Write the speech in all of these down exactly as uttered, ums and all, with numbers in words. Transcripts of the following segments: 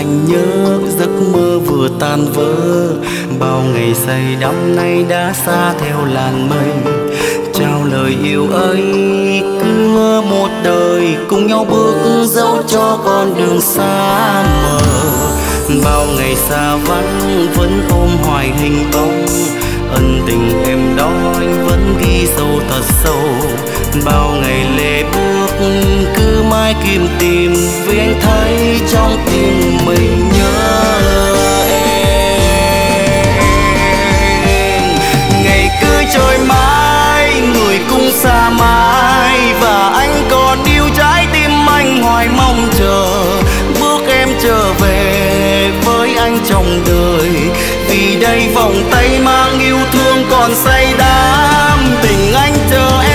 anh nhớ giấc mơ vừa tan vỡ, bao ngày say đắm nay đã xa theo làn mây. Trao lời yêu ấy cứ một đời, cùng nhau bước dẫu cho con đường xa mờ. Bao ngày xa vắng vẫn ôm hoài hình bóng, ân tình em đó anh vẫn ghi sâu thật sâu. Bao ngày lê bước cứ mãi kiếm tìm, vì anh thấy trong tim mình nhớ em. Ngày cứ trôi mãi, người cũng xa mãi, và anh còn yêu trái tim anh hoài mong chờ bước em trở về với anh trong đời. Vì đây vòng tay mang yêu thương còn say đắm, tình anh chờ em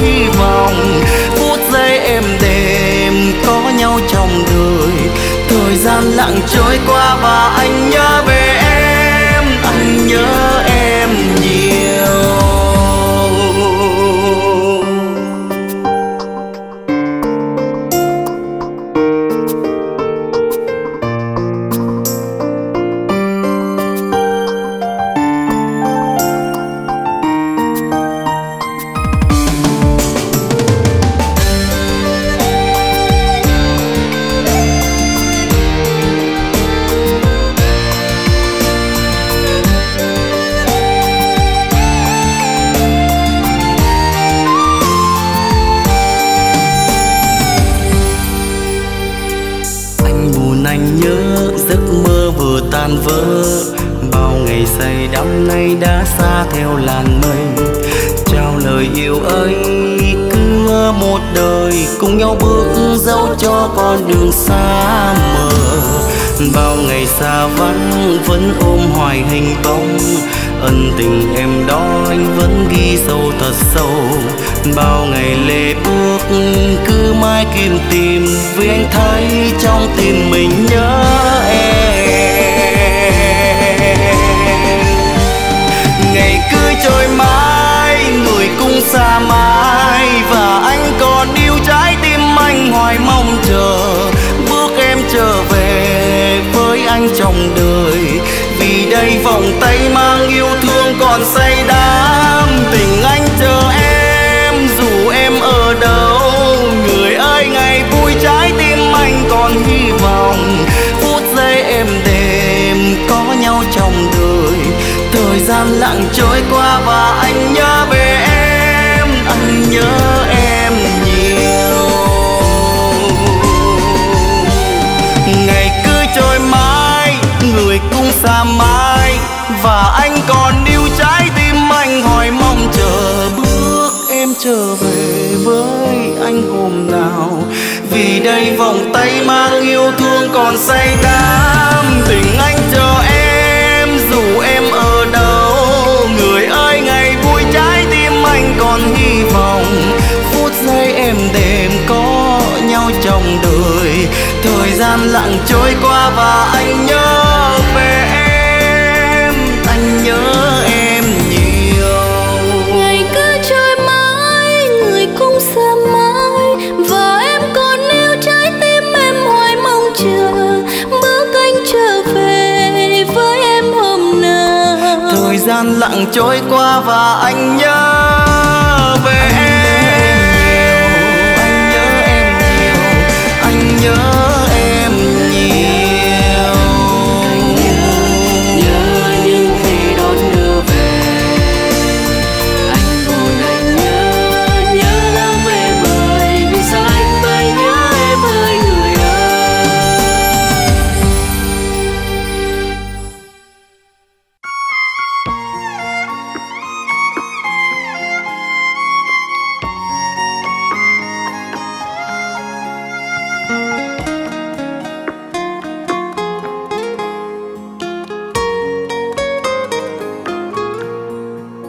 hy vọng. Phút giây em đêm có nhau trong đời, thời gian lặng trôi qua và anh nhớ về em, anh nhớ em nhiều. Vỡ bao ngày say đắm nay đã xa theo làn mây. Trao lời yêu ấy cứ một đời, cùng nhau bước dẫu cho con đường xa mờ. Bao ngày xa vắng vẫn ôm hoài hình bóng, ân tình em đó anh vẫn ghi sâu thật sâu. Bao ngày lê bước cứ mãi kiếm tìm, vì anh thấy trong tim mình nhớ em. Ngày cứ trôi mãi, người cũng xa mãi, và anh còn yêu trái tim anh hoài mong chờ bước em trở về với anh trong đời. Vì đây vòng tay mang yêu thương còn say đắm, tình anh chờ em dù em ở đâu. Người ơi ngày vui trái tim anh còn hy vọng, phút giây em đêm có nhau trong đời. Thời gian lặng trôi qua và anh nhớ về em, anh nhớ em nhiều. Ngày cứ trôi mãi, người cũng xa mãi, và anh còn yêu trái tim anh hoài mong chờ bước em trở về với anh hôm nào. Vì đây vòng tay mang yêu thương còn say đắm, tình anh chờ em dù em ở đâu. Người ơi ngày vui trái tim anh còn hy vọng, phút giây em đêm có nhau trong đời. Thời gian lặng trôi qua và anh nhớ về em, anh nhớ em nhiều. Ngày cứ trôi mãi, người cũng xa mãi, và em còn yêu trái tim em hoài mong chờ bước anh trở về với em. Thời gian lặng trôi qua và anh nhớ về em, anh nhớ em nhiều, anh nhớ em nhiều. Anh nhớ những khi đón đưa về, anh buồn anh nhớ, nhớ lắm em ơi, vì sao anh phải nhớ em ơi người ơi.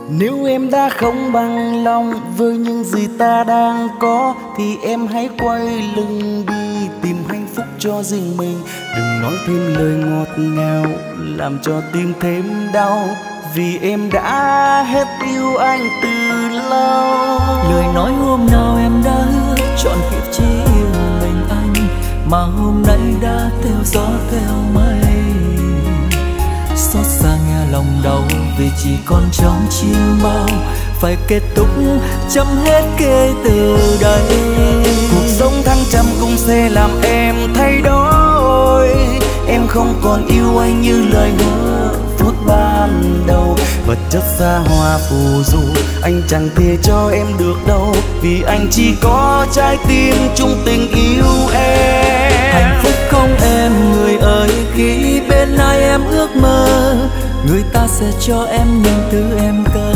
Nếu em đã không bằng lòng với những gì ta đang có, thì em hãy quay lưng đi tìm hạnh phúc cho riêng mình. Đừng nói thêm lời ngọt ngào làm cho tim thêm đau. vì em đã hết yêu anh từ lâu. Lời nói hôm nào em đã hứa chọn kiếp chỉ yêu mình anh, mà hôm nay đã theo gió theo mây. Xót xa nghe lòng đau vì chỉ còn trong chim bao, phải kết thúc chấm hết kể từ đây. Cuộc sống thăng trầm cũng sẽ làm em thay đổi, em không còn yêu anh như lời hứa phút ban đầu. Vật chất xa hoa phù du anh chẳng thể cho em được đâu, vì anh chỉ có trái tim chung tình yêu em. Hạnh phúc không em người ơi, khi bên ai em ước mơ, người ta sẽ cho em những thứ em cần.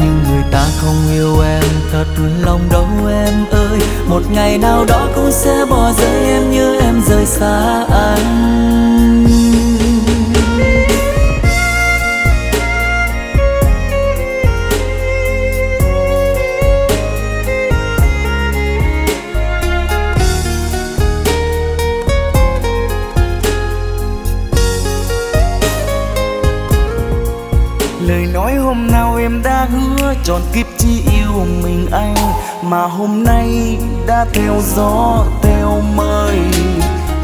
Nhưng người ta không yêu em thật lòng đâu em ơi, một ngày nào đó cũng sẽ bỏ rơi em như em rời xa anh. Em đã hứa trọn kiếp chỉ yêu mình anh, mà hôm nay đã theo gió theo mây.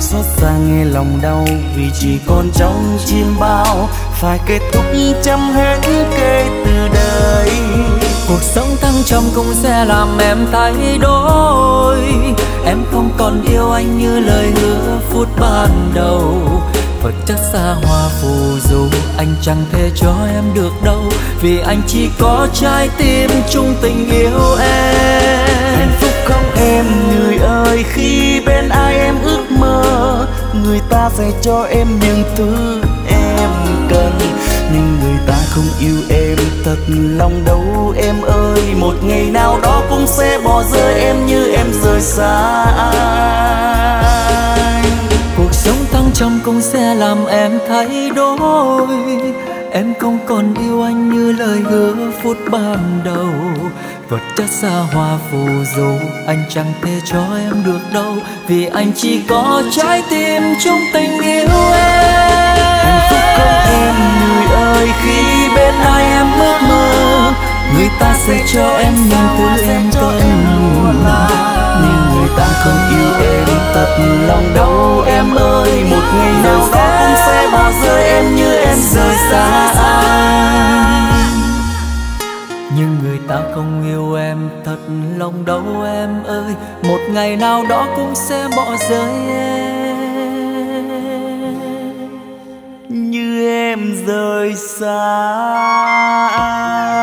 Xót xa nghe lòng đau vì chỉ còn trong chim bao, phải kết thúc chấm hết kể từ đây. Cuộc sống thăng trầm cũng sẽ làm em thay đổi, em không còn yêu anh như lời hứa phút ban đầu. Vật chất xa hoa phù du anh chẳng thể cho em được đâu, vì anh chỉ có trái tim chung tình yêu em. Hạnh phúc không em người ơi, khi bên ai em ước mơ, người ta sẽ cho em những thứ em cần. Nhưng người ta không yêu em thật lòng đâu em ơi, một ngày nào đó cũng sẽ bỏ rơi em như em rời xa anh. Cuộc sống thăng trầm cũng sẽ làm em thay đổi, em không còn yêu anh như lời hứa phút ban đầu. Vật chất xa hoa phù du anh chẳng thể cho em được đâu, vì anh chỉ có trái tim chung tình yêu em. Hạnh phúc không em người ơi, khi bên ai em ước mơ, người ta sẽ cho em những thứ em cần. Nhưng người ta không yêu em thật lòng đâu em ơi, một ngày nào đó cũng sẽ bỏ rơi em như em rời xa anh. Nhưng người ta không yêu em thật lòng đâu em ơi, một ngày nào đó cũng sẽ bỏ rơi em như em rời xa anh.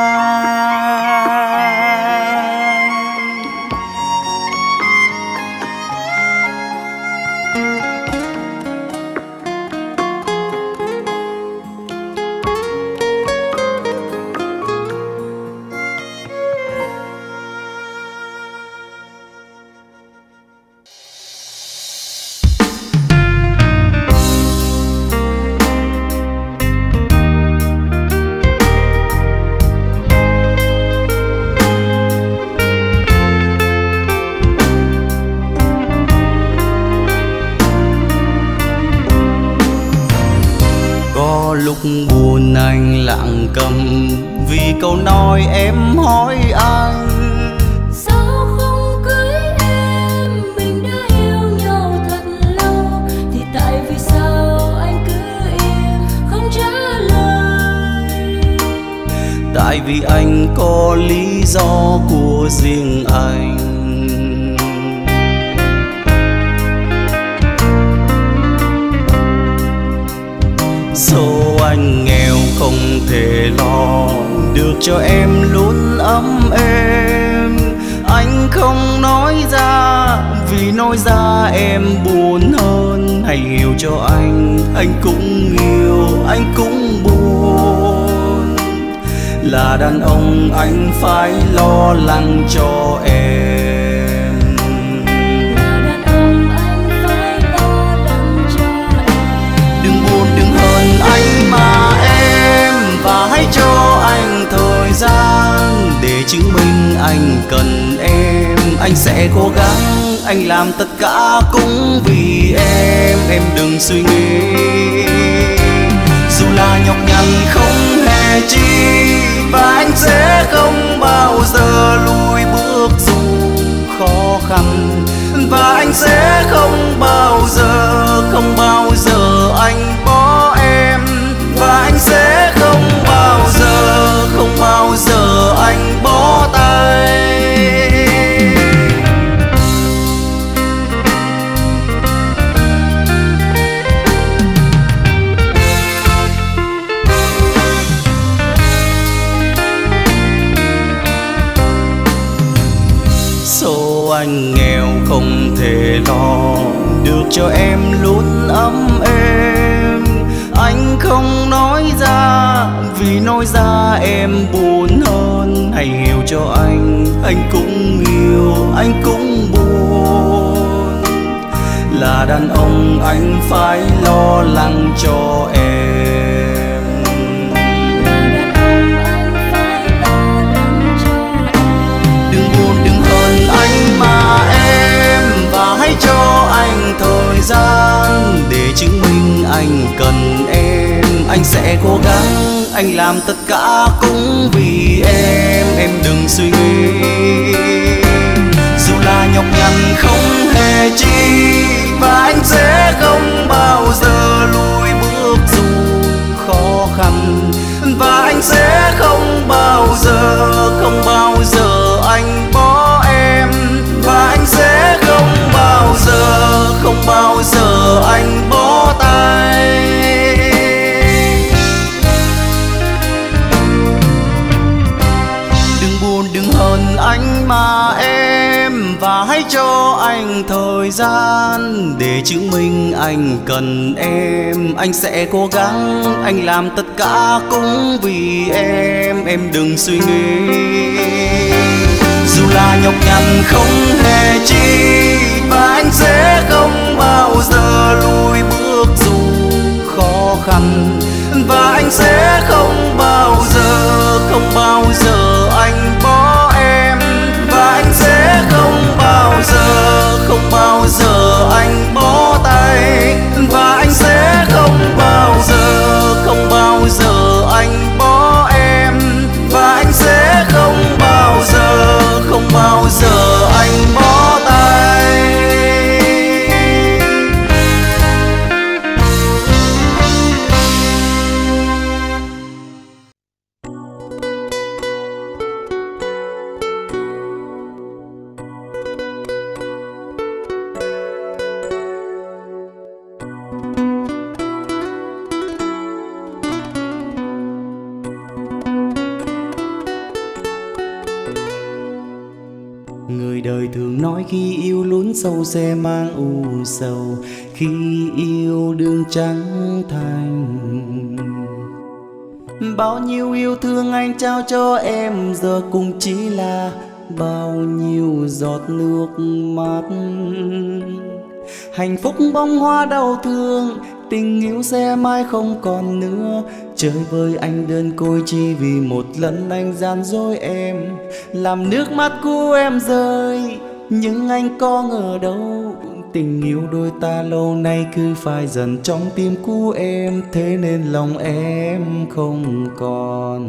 Buồn anh lặng câm vì câu nói em hỏi anh, sao không cưới em, mình đã yêu nhau thật lâu, thì tại vì sao anh cứ im không trả lời. Tại vì anh có lý do của riêng anh. Dẫu anh nghèo không thể lo được cho em luôn ấm êm, anh không nói ra vì nói ra em buồn hơn. Hãy hiểu cho anh, anh cũng yêu, anh cũng buồn. Là đàn ông anh phải lo lắng cho em. Anh mà em, và hãy cho anh thời gian để chứng minh anh cần em. Anh sẽ cố gắng, anh làm tất cả cũng vì em. Em đừng suy nghĩ dù là nhọc nhằn không hề chi, và anh sẽ không bao giờ lùi bước dù khó khăn, và anh sẽ không bao giờ, không bao giờ anh bỏ em, và anh sẽ không bao giờ, không bao giờ anh bỏ tay. Anh nghèo không thể lo được cho em luôn ấm êm, anh không nói ra vì nói ra em buồn hơn. Hãy hiểu cho anh, anh cũng yêu, anh cũng buồn. Là đàn ông anh phải lo lắng cho em, đừng buồn đừng hờn anh mà em, và hãy cho anh thời gian để chứng minh anh cần em. Anh sẽ cố gắng, anh làm tất cả cũng vì em, em đừng suy nghĩ. Dù là nhọc nhằn không hề chi, và anh sẽ không bao giờ lùi bước dù khó khăn, và anh sẽ không bao giờ, không bao giờ anh bỏ em, và anh sẽ không bao giờ, không bao giờ anh bỏ tay. Đừng buồn đừng hờn anh mà em, và hãy cho anh thời gian để chứng minh anh cần em. Anh sẽ cố gắng, anh làm tất cả cũng vì em, em đừng suy nghĩ. Dù là nhọc nhằn không hề chi, và anh sẽ không bao giờ lùi bước dù khó khăn, và anh sẽ không bao giờ, không bao giờ anh bỏ em, và anh sẽ không bao giờ, không bao giờ anh bỏ tay, và anh sẽ không bao giờ, không bao giờ anh bỏ em, và anh sẽ không bao giờ, không bao giờ anh bỏ tay. Khi yêu lún sâu sẽ mang u sầu, khi yêu đương trắng thành. Bao nhiêu yêu thương anh trao cho em giờ cũng chỉ là bao nhiêu giọt nước mắt. Hạnh phúc bông hoa đau thương, tình yêu sẽ mãi không còn nữa. Chơi với anh đơn côi chỉ vì một lần anh gian dối em, làm nước mắt của em rơi. Nhưng anh có ngờ đâu, tình yêu đôi ta lâu nay cứ phai dần trong tim của em. Thế nên lòng em không còn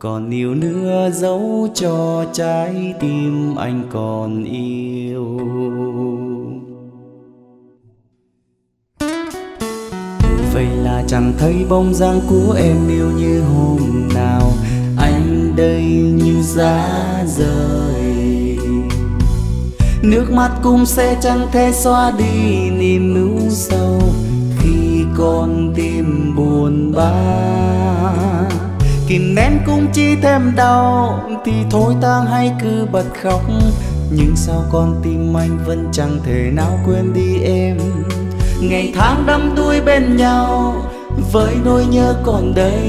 còn yêu nữa, dấu cho trái tim anh còn yêu. Vậy là chẳng thấy bóng dáng của em yêu như hôm nào, anh đây như giá rời. Nước mắt cũng sẽ chẳng thể xóa đi niềm ưu sầu khi con tim buồn bã. Kìm nén cũng chỉ thêm đau, thì thôi ta hãy cứ bật khóc. Nhưng sao con tim anh vẫn chẳng thể nào quên đi em. Ngày tháng đắm đuối bên nhau với nỗi nhớ còn đây,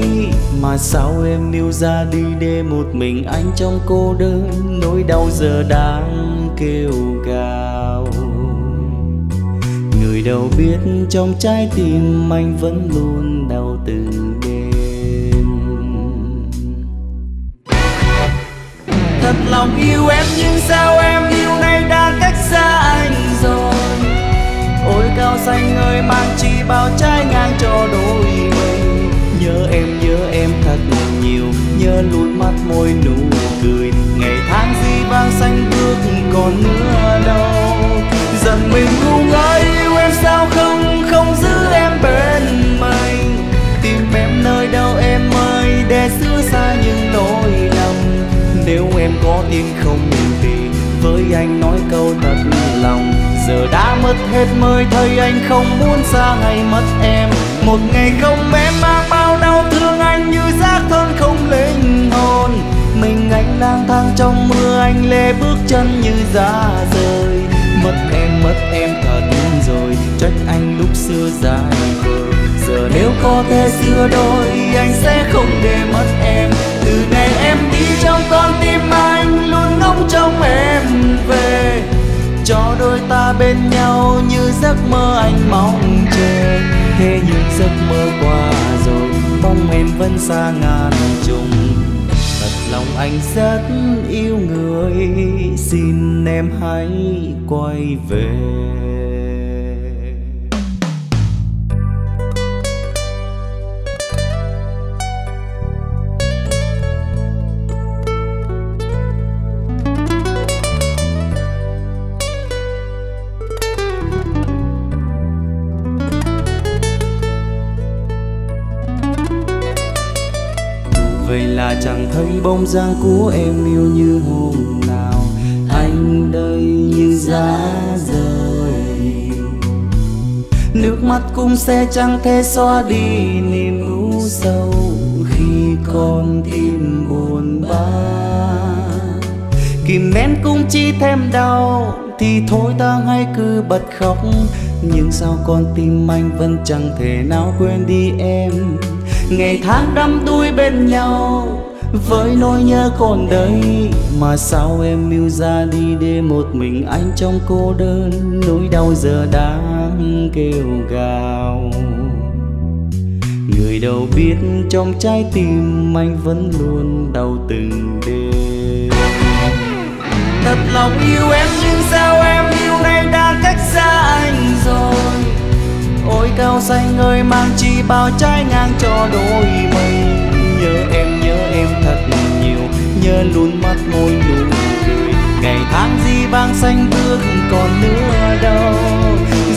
mà sao em níu ra đi để một mình anh trong cô đơn. Nỗi đau giờ đang kêu gào, người đâu biết trong trái tim anh vẫn luôn đau từng đêm. Thật lòng yêu em nhưng sao em yêu nay đã cách xa anh rồi. Ôi sao xanh ơi mang chi bao trái ngang cho đôi mình. Nhớ em nhớ em thật nhiều, nhớ luôn mắt môi nụ cười. Ngày tháng di vang xanh bước còn mưa đâu. Giận mình ngu ngơ yêu em sao không, không giữ em bên mình. Tìm em nơi đâu em ơi, để xưa xa những nỗi lòng. Nếu em có tin không thì với anh nói câu thật lòng. Giờ đã mất hết mới thấy anh không muốn xa hay mất em. Một ngày không em mang bao đau thương anh như xác thân không linh hồn. Mình anh lang thang trong mưa, anh lê bước chân như giá rời. Mất em mất em thật rồi, trách anh lúc xưa dài vời. Giờ nếu có thể xưa đôi, anh sẽ không để mất em. Từ ngày em đi trong con tim anh luôn ngóng trông em về. Cho đôi ta bên nhau như giấc mơ anh mong chờ. Thế nhưng giấc mơ qua rồi, mong em vẫn xa ngàn trùng. Thật lòng anh rất yêu người, xin em hãy quay về. Vậy là chẳng thấy bóng dáng của em yêu như hôm nào. Anh đây như giá rời, nước mắt cũng sẽ chẳng thể xóa đi niềm u sầu khi con tim buồn bã. Kìm nén cũng chỉ thêm đau, thì thôi ta hãy cứ bật khóc. Nhưng sao con tim anh vẫn chẳng thể nào quên đi em. Ngày tháng đắm đuối bên nhau với nỗi nhớ còn đây. Mà sao em yêu ra đi để một mình anh trong cô đơn. Nỗi đau giờ đang kêu gào. Người đâu biết trong trái tim anh vẫn luôn đau từng đêm. Thật lòng yêu em nhưng sao em yêu nay đã cách xa anh rồi. Ôi cao xanh ơi mang chi bao trái ngang cho đôi mình. Nhớ em nhớ em thật nhiều, nhớ luôn mắt môi nụ cười. Ngày tháng di vang xanh bước còn nữa đâu.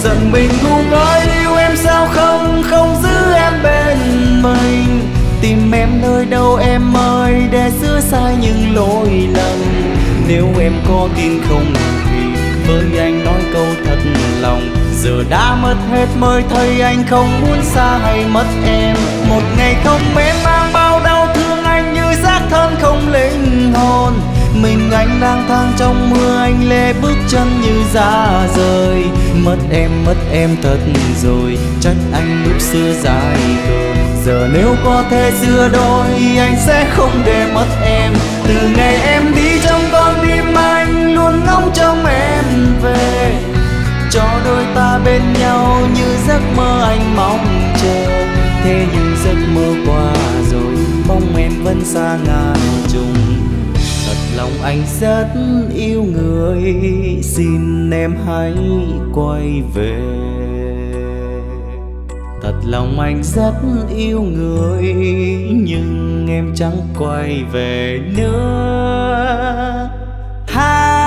Giận mình ngu ngốc yêu em sao không, không giữ em bên mình. Tìm em nơi đâu em ơi, để xưa sai những lỗi lầm. Nếu em có tin không thì với anh nói câu thật lòng. Giờ đã mất hết mới thấy anh không muốn xa hay mất em. Một ngày không em mang bao đau thương anh như xác thân không linh hồn. Mình anh lang thang trong mưa, anh lê bước chân như giá rời. Mất em mất em thật rồi, trách anh lúc xưa dài vời. Giờ nếu có thể xưa đôi, anh sẽ không để mất em. Từ ngày em đi trong con tim anh luôn ngóng trông em về. Cho đôi ta bên nhau như giấc mơ anh mong chờ. Thế nhưng giấc mơ qua rồi, mong em vẫn xa ngàn trùng. Thật lòng anh rất yêu người, xin em hãy quay về. Thật lòng anh rất yêu người, nhưng em chẳng quay về nữa. Ha!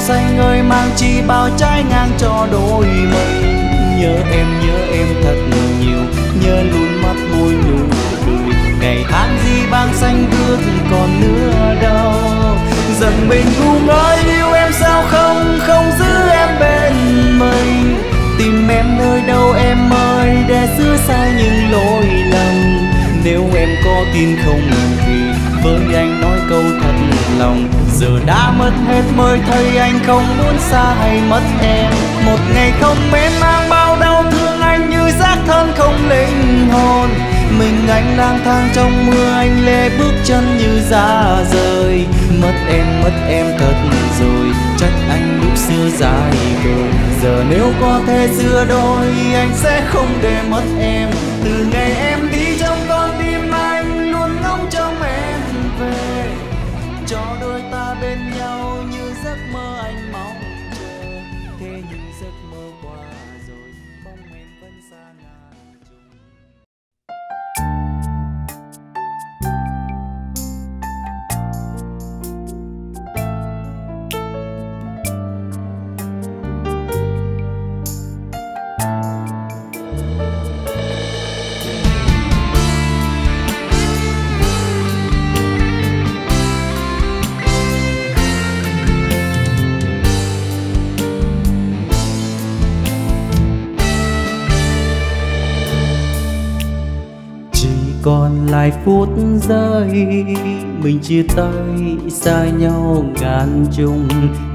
Xanh ơi mang chi bao trái ngang cho đôi mình. Nhớ em nhớ em thật nhiều, nhớ luôn gì băng xanh bước còn nữa đâu. Giận mình ngu ngốc yêu em sao không, không giữ em bên mình. Tìm em nơi đâu em ơi, để sửa sai những lỗi lầm. Nếu em có tin không thì với anh nói câu thật lòng. Giờ đã mất hết mới thấy anh không muốn xa hay mất em. Một ngày không em mang bao đau thương anh như xác thân không linh hồn. Mình anh lang thang trong mưa, anh lê bước chân như ra rời. Mất em, mất em thật rồi, trách anh lúc xưa dài vời. Giờ nếu có thể giữa đôi, anh sẽ không để mất em. Từ ngày em đi trong con tim anh luôn ngóng trông em về, cho đôi ta bên nhau như giấc mơ anh mong chờ. Thế nhưng giấc mơ qua rồi, mong em vẫn xa ngàn trùng. Còn lại phút giây mình chia tay xa nhau ngàn trùng,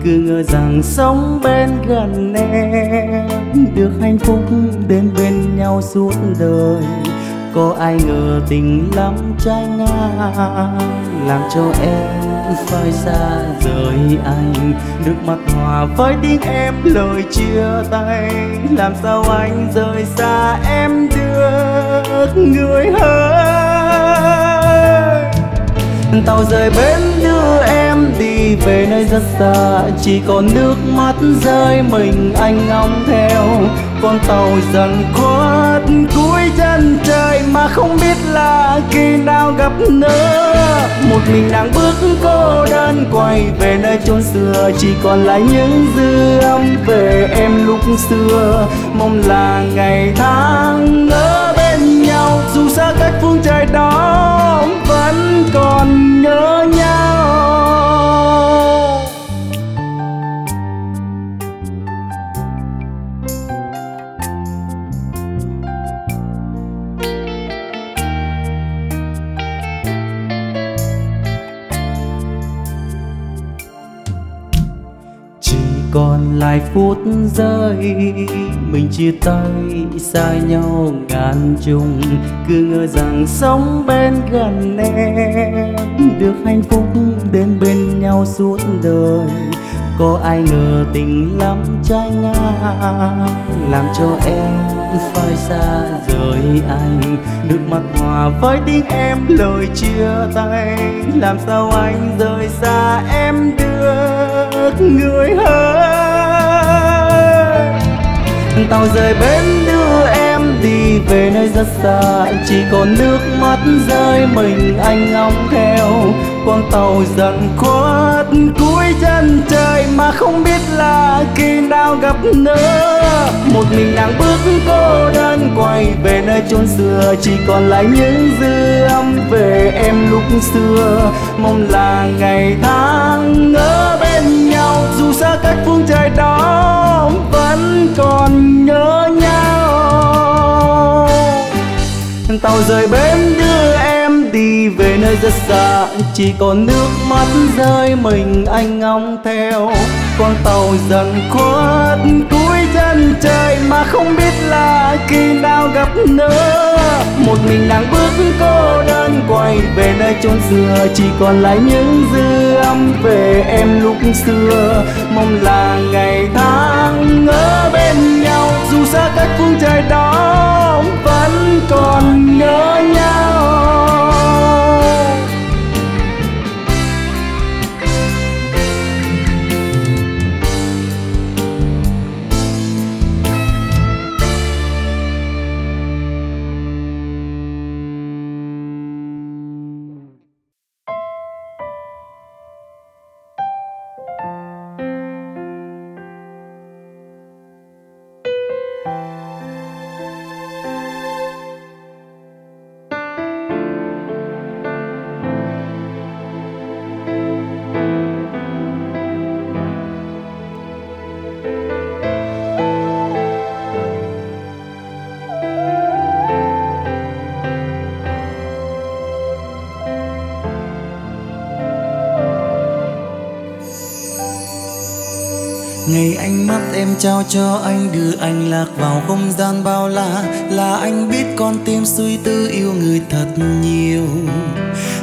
cứ ngờ rằng sống bên gần em được hạnh phúc đến bên nhau suốt đời. Có ai ngờ tình lắm trái ngang làm cho em phải xa rời anh. Nước mắt hòa với tiếng em lời chia tay, làm sao anh rời xa em được người hỡi. Tàu rời bến đưa em đi về nơi rất xa, chỉ còn nước mắt rơi mình anh ngóng theo. Con tàu dần khuất cuối chân trời mà không biết là khi nào gặp nữa. Một mình đang bước cô đơn quay về nơi chốn xưa, chỉ còn lại những dư âm về em lúc xưa. Mong là ngày tháng ở bên nhau dù xa cách phương trời đó vẫn còn nhớ nhau. Còn lại phút giây mình chia tay xa nhau ngàn trùng, cứ ngờ rằng sống bên gần em được hạnh phúc đến bên nhau suốt đời. Có ai ngờ tình lắm trái ngang làm cho em phải xa rời anh. Nước mắt hòa với tiếng em lời chia tay, làm sao anh rời xa em được người hỡi. Tàu rời bến đưa em đi về nơi rất xa, chỉ còn nước mắt rơi mình anh ngóng theo. Con tàu dần khuất cuối chân trời mà không biết là khi nào gặp nữa. Một mình đang bước cô đơn quay về nơi chốn xưa, chỉ còn lại những dư âm về em lúc xưa. Mong là ngày tháng ở bên nhau dù xa cách phương trời đó vẫn còn nhớ nhau. Tàu rời bến đưa em đi về nơi rất xa, chỉ còn nước mắt rơi mình anh ngóng theo. Con tàu dần khuất cuối chân trời mà không biết là khi nào gặp nữa. Một mình đang bước cô đơn quay về nơi chốn xưa, chỉ còn lại những dư âm về em lúc xưa. Mong là ngày tháng ở bên nhau dù xa cách phương trời đó vẫn còn nhớ nhau. Ngày ánh mắt em trao cho anh đưa anh lạc vào không gian bao la, là anh biết con tim suy tư yêu người thật nhiều.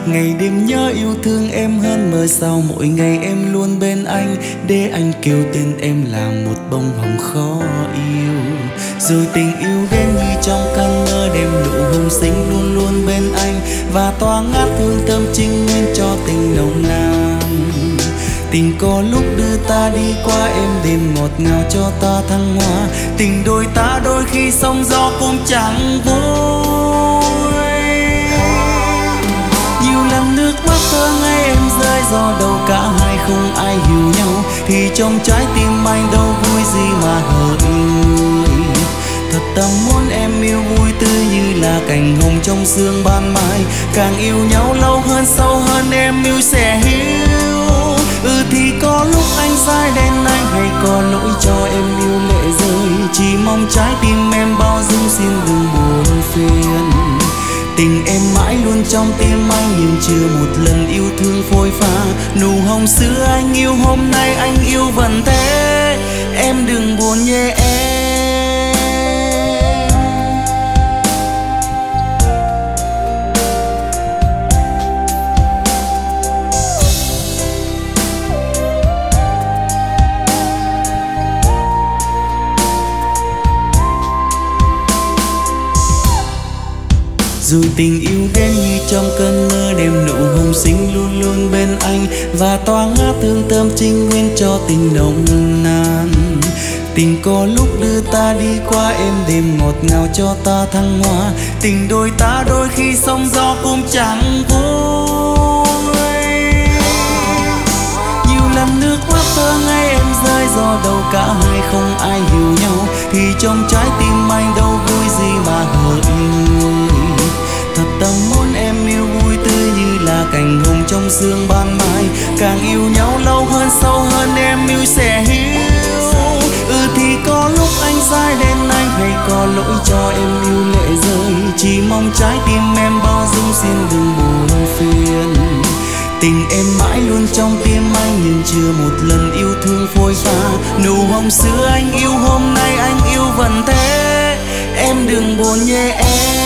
Ngày đêm nhớ yêu thương em hơn mơ sao, mỗi ngày em luôn bên anh để anh kêu tên em là một bông hồng khó yêu. Rồi tình yêu đến như trong cơn mơ đêm nụ hồng xinh luôn luôn bên anh và tỏa ngát hương thơm trinh nguyên cho tình nồng nàn. Tình có lúc đưa ta đi qua em đêm ngọt ngào cho ta thăng hoa, tình đôi ta đôi khi sóng gió cũng chẳng vui. Nhiều lần nước mắt thơ ngây em rơi do đâu cả hai không ai hiểu nhau, thì trong trái tim anh đâu vui gì mà hờn. Thật tâm muốn em yêu vui tươi như là cành hồng trong sương ban mai, càng yêu nhau lâu hơn sâu hơn em yêu sẽ hiểu. Ừ thì có lúc anh sai đen anh hay có lỗi cho em yêu lệ rơi, chỉ mong trái tim em bao dung xin đừng buồn phiền. Tình em mãi luôn trong tim anh nhưng chưa một lần yêu thương phôi pha, nụ hồng xưa anh yêu hôm nay anh yêu vẫn thế, em đừng buồn nhé em. Dù tình yêu đến như trong cơn mưa đêm nụ hồng xinh luôn luôn bên anh và tỏa ngát hương thơm trinh nguyên cho tình nồng nàn. Tình có lúc đưa ta đi qua êm đềm ngọt ngào cho ta thăng hoa, tình đôi ta đôi khi sóng gió cũng chẳng vui. Nhiều lần nước mắt thơ ngây em rơi do đâu cả hai không ai hiểu nhau, thì trong trái tim anh đâu vui gì mà hờn. Thật tâm muốn em yêu vui tươi như là cành hồng trong sương ban mai, càng yêu nhau lâu hơn sâu hơn em yêu sẽ hiểu. Ừ thì có lúc anh sai đen anh hay có lỗi cho em yêu lệ rơi, chỉ mong trái tim em bao dung xin đừng buồn phiền. Tình em mãi luôn trong tim anh nhưng chưa một lần yêu thương phôi pha, nụ hồng xưa anh yêu hôm nay anh yêu vẫn thế, em đừng buồn nhé em.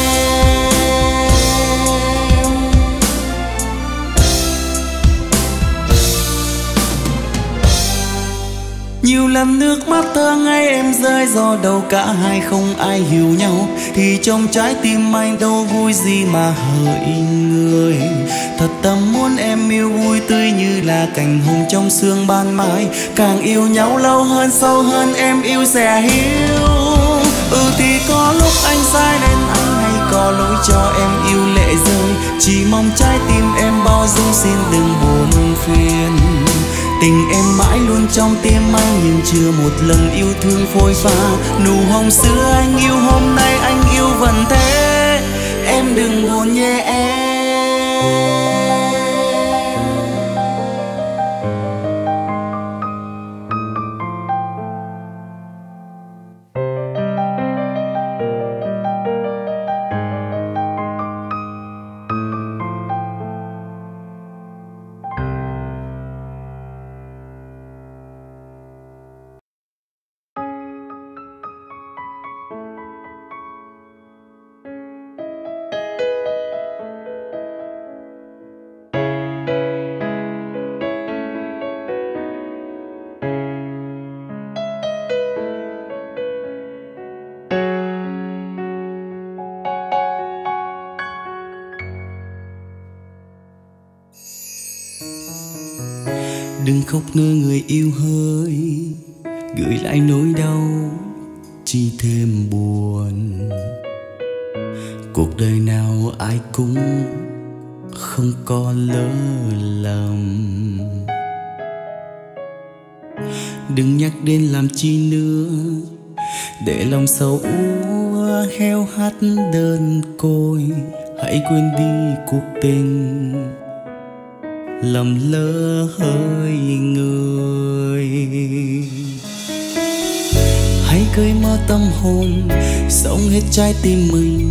Nhiều lần nước mắt thơ ngây em rơi do đâu cả hai không ai hiểu nhau, thì trong trái tim anh đâu vui gì mà hỡi người. Thật tâm muốn em yêu vui tươi như là cành hồng trong sương ban mai, càng yêu nhau lâu hơn sâu hơn em yêu sẽ hiểu. Ừ thì có lúc anh sai nên anh hay có lỗi cho em yêu lệ rơi, chỉ mong trái tim em bao dung xin đừng buồn phiền. Tình em mãi luôn trong tim anh nhưng chưa một lần yêu thương phôi pha, nụ hồng xưa anh yêu hôm nay anh yêu vẫn thế, em đừng buồn nhé em. Đừng khóc nơi người yêu hỡi, gửi lại nỗi đau chi thêm buồn. Cuộc đời nào ai cũng không có lỡ lầm. Đừng nhắc đến làm chi nữa, để lòng sầu úa heo hắt đơn côi. Hãy quên đi cuộc tình lầm lỡ hơi người. Hãy cởi mở tâm hồn, sống hết trái tim mình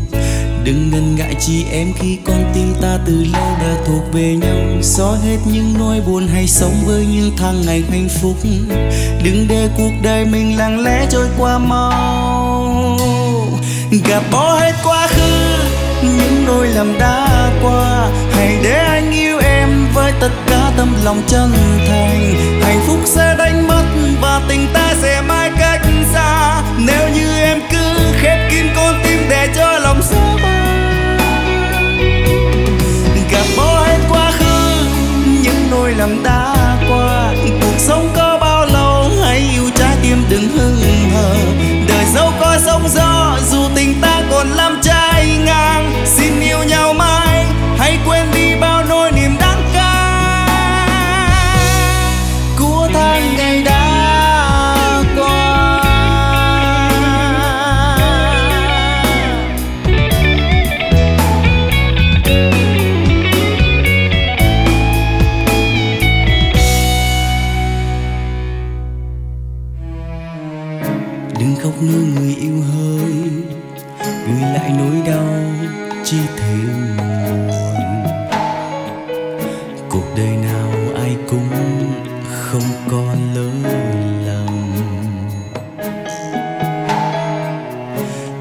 Đừng ngần ngại chi em khi con tim ta từ lâu đã thuộc về nhau. Xóa hết những nỗi buồn hay sống với những tháng ngày hạnh phúc. Đừng để cuộc đời mình lặng lẽ trôi qua mau. Gạt bỏ hết quá khứ, những nỗi lầm đã qua. Hãy để anh yêu em với tất cả tấm lòng chân thành. Hạnh phúc sẽ đánh mất và tình ta sẽ mãi cách xa. Nếu như em cứ khép kín con tim để cho lòng xa bay. Gạt bỏ hết quá khứ, những nỗi lầm đã qua. Cuộc sống có bao lâu, hãy yêu trái tim đừng hững hờ. Đời dẫu có sóng gió, dù tình ta còn lắm trái ngang. Xin yêu nhau mãi, hãy quên đi bao nỗi niềm đắng cay của tháng ngày đã. Nơi người yêu hơi gửi lại nỗi đau chi thêm buồn. Cuộc đời nào ai cũng không có lỡ lầm.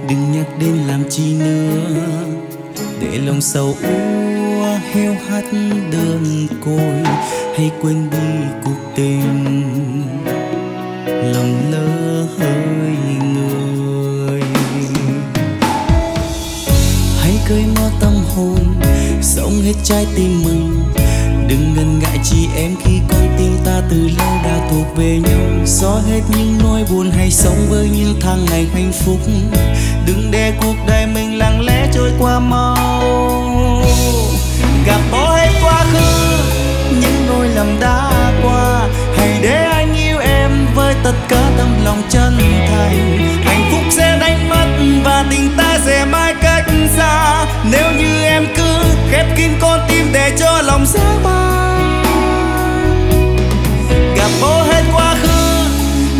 Đừng nhắc đến làm chi nữa, để lòng sầu úa heo hắt đơn côi. Hãy quên đi cuộc tình lòng lỡ hơi người. Hãy cởi mở tâm hồn, sống hết trái tim mình. Đừng ngần ngại chi em khi con tim ta từ lâu đã thuộc về nhau. Xóa hết những nỗi buồn hay sống với những tháng ngày hạnh phúc. Đừng để cuộc đời mình lặng lẽ trôi qua mau. Gạt bỏ hết quá khứ, những nỗi lầm đã qua. Hãy để anh yêu em với tất cả tấm lòng chân thành. Hạnh phúc sẽ đánh mất và tình ta sẽ mãi cách xa. Nếu như em cứ khép kín con tim để cho lòng xa bay. Gạt bỏ hết quá khứ,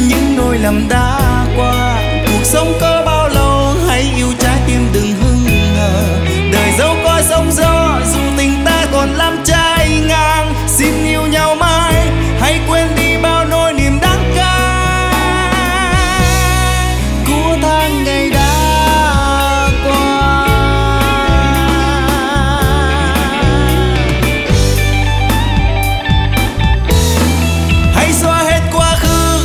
những nỗi lầm đã qua. Cuộc sống có bao lâu, hãy yêu trái tim đừng hững hờ. Đời dẫu có sóng gió, dù tình ta còn lắm trái ngang. Xin yêu nhau mãi, hãy quên đi bao nỗi niềm đắng cay của tháng ngày đã qua. Hãy xóa hết quá khứ,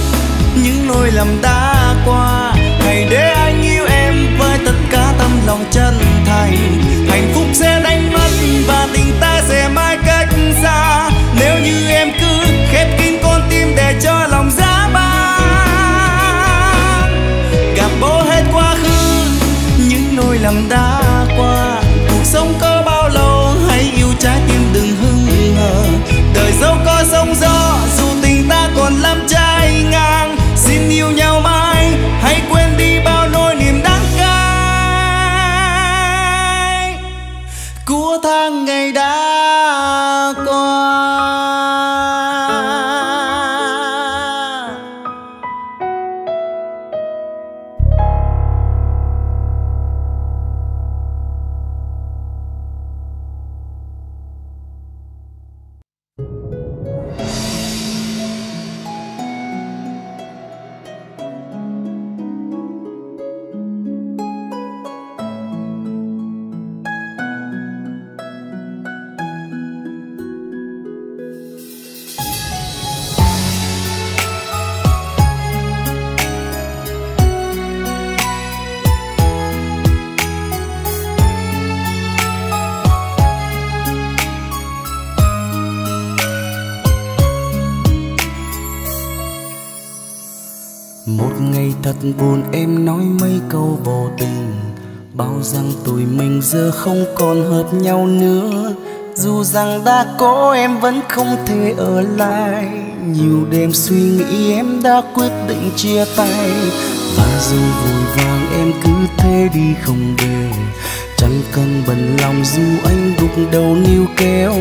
những nỗi lầm đã qua. Hãy để anh yêu em với tất cả tấm lòng chân thành. Hạnh phúc sẽ đánh mất và tình ta sẽ mãi cách xa. Nếu như em cứ khép kín con tim để cho lòng giá băng. Gạt bỏ hết quá khứ, những nỗi lầm đã qua. Cuộc sống có bao lâu, hãy yêu trái tim đừng hững hờ. Đời dẫu có sóng gió, dù tình ta còn lắm trái ngang. Xin yêu nhau mãi, hãy quên đi bao nỗi niềm đắng cay của tháng ngày đã qua. Thật buồn em nói mấy câu vô tình, bao rằng tụi mình giờ không còn hợp nhau nữa. Dù rằng đã có em vẫn không thể ở lại, nhiều đêm suy nghĩ em đã quyết định chia tay. Và dù vội vàng em cứ thế đi không về, chẳng cần bận lòng dù anh gục đầu níu kéo.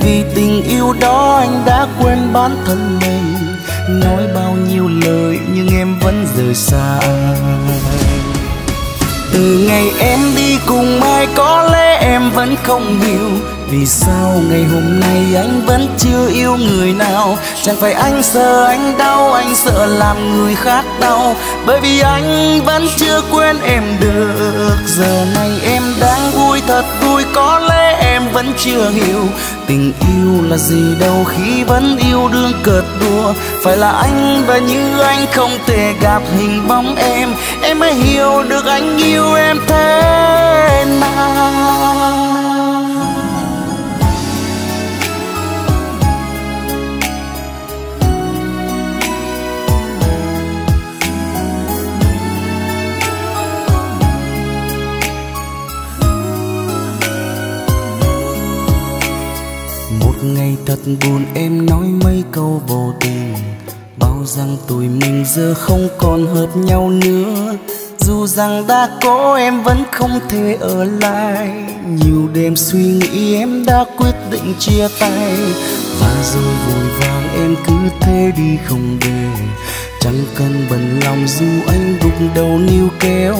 Vì tình yêu đó anh đã quên bản thân mình, nói bao nhiêu lời nhưng em vẫn rời xa. Từ ngày em đi cùng ai có lẽ em vẫn không hiểu vì sao ngày hôm nay anh vẫn chưa yêu người nào. Chẳng phải anh sợ anh đau, anh sợ làm người khác đau, bởi vì anh vẫn chưa quên em được. Giờ này em đang vui thật vui, có lẽ em vẫn chưa hiểu tình yêu là gì đâu khi vẫn yêu đương cợt đùa. Phải là anh và như anh không thể gặp hình bóng em, em mới hiểu được anh yêu em thế nào. Ngày thật buồn em nói mấy câu vô tình, bao rằng tụi mình giờ không còn hợp nhau nữa. Dù rằng đã có em vẫn không thể ở lại, nhiều đêm suy nghĩ em đã quyết định chia tay. Và rồi vội vàng em cứ thế đi không về, chẳng cần bận lòng dù anh gục đầu níu kéo.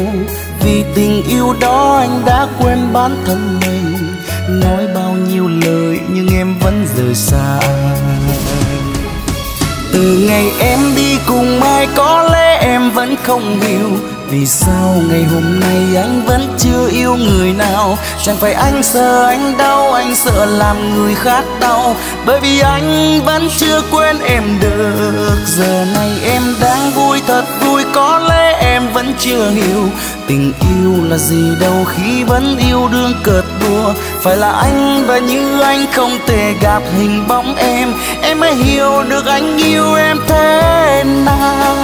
Vì tình yêu đó anh đã quên bản thân mình, nói bao nhiêu lời nhưng em vẫn rời xa. Từ ngày em đi cùng ai có lẽ em vẫn không hiểu vì sao ngày hôm nay anh vẫn chưa yêu người nào. Chẳng phải anh sợ anh đau, anh sợ làm người khác đau, bởi vì anh vẫn chưa quên em được. Giờ này em đang vui thật vui, có lẽ em vẫn chưa hiểu tình yêu là gì đâu khi vẫn yêu đương cợt đùa. Phải là anh và như anh không thể gặp hình bóng em, em mới hiểu được anh yêu em thế nào.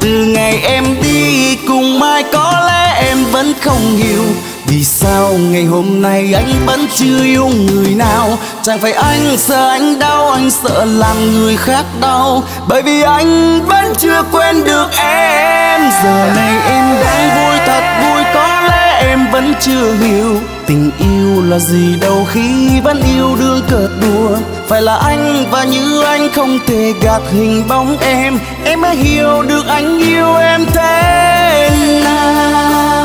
Từ ngày em đi cùng mai có lẽ em vẫn không hiểu vì sao ngày hôm nay anh vẫn chưa yêu người nào. Chẳng phải anh sợ anh đau, anh sợ làm người khác đau, bởi vì anh vẫn chưa quên được em. Giờ này em đang vui thật vui, có lẽ em vẫn chưa hiểu tình yêu là gì đâu khi vẫn yêu đương cợt đùa. Phải là anh và như anh không thể gạt hình bóng em, em mới hiểu được anh yêu em thế nào.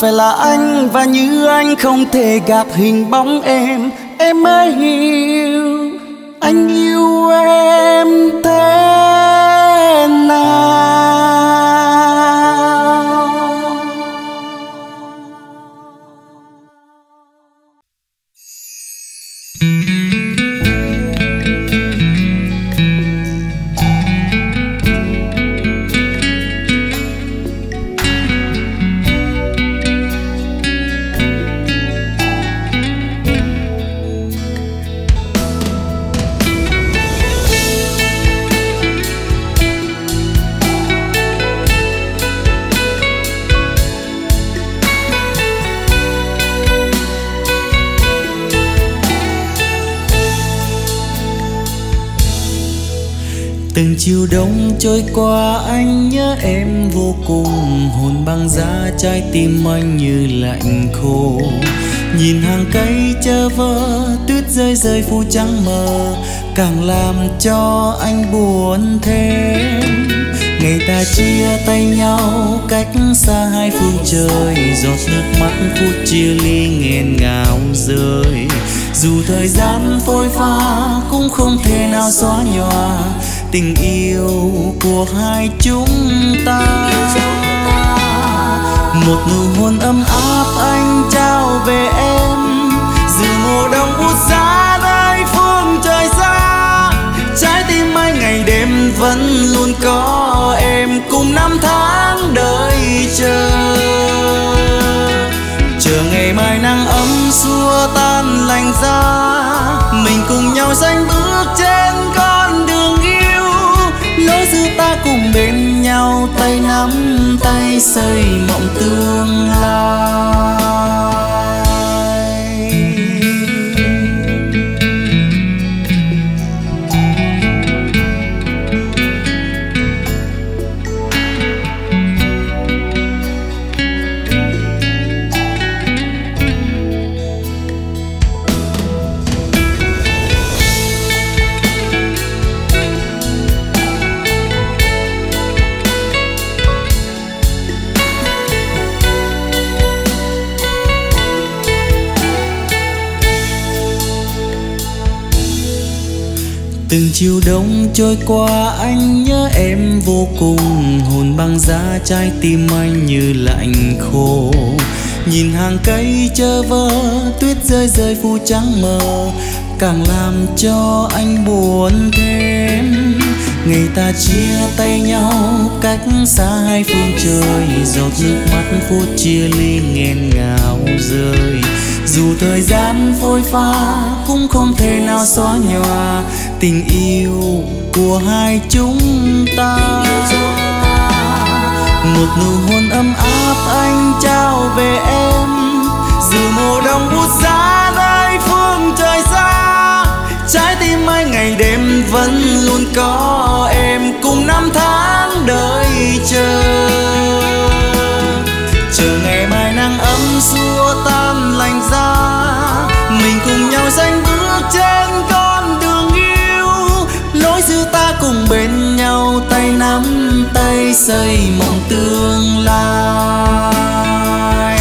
Phải là anh và như anh không thể gạt hình bóng em, em mới hiểu anh yêu em thế nào. Từng chiều đông trôi qua anh nhớ em vô cùng, hồn băng giá trái tim anh như lạnh khô. Nhìn hàng cây chơ vơ, tuyết rơi rơi phủ trắng mờ, càng làm cho anh buồn thêm. Ngày ta chia tay nhau cách xa hai phương trời, giọt nước mắt phút chia ly nghẹn ngào rơi. Dù thời gian phôi pha cũng không thể nào xóa nhòa tình yêu của hai chúng ta. Một nụ hôn ấm áp anh trao về em, dù mùa đông buốt giá nơi phương trời xa, trái tim anh ngày đêm vẫn luôn có em, cùng năm tháng đợi chờ. Chờ ngày mai nắng ấm xua tan lạnh giá, mình cùng nhau sánh bước trên con đường yêu. Lối giữ ta cùng bên nhau, tay nắm tay xây mộng tương lai. Từng chiều đông trôi qua anh nhớ em vô cùng, hồn băng giá trái tim anh như lạnh khô. Nhìn hàng cây chơ vơ, tuyết rơi rơi phủ trắng mờ, càng làm cho anh buồn thêm. Ngày ta chia tay nhau cách xa hai phương trời, giọt nước mắt phút chia ly nghẹn ngào rơi. Dù thời gian phôi pha cũng không thể nào xóa nhòa tình yêu của hai chúng ta. Một nụ hôn ấm áp anh trao về em, dù mùa đông buốt giá nơi phương trời xa, trái tim anh ngày đêm vẫn luôn có em, cùng năm tháng đợi chờ. Chờ ngày mai nắng ấm xua tan lạnh giá, mình cùng nhau dành bước trên con đường yêu. Lối xưa ta cùng bên nhau, tay nắm tay xây mộng tương lai.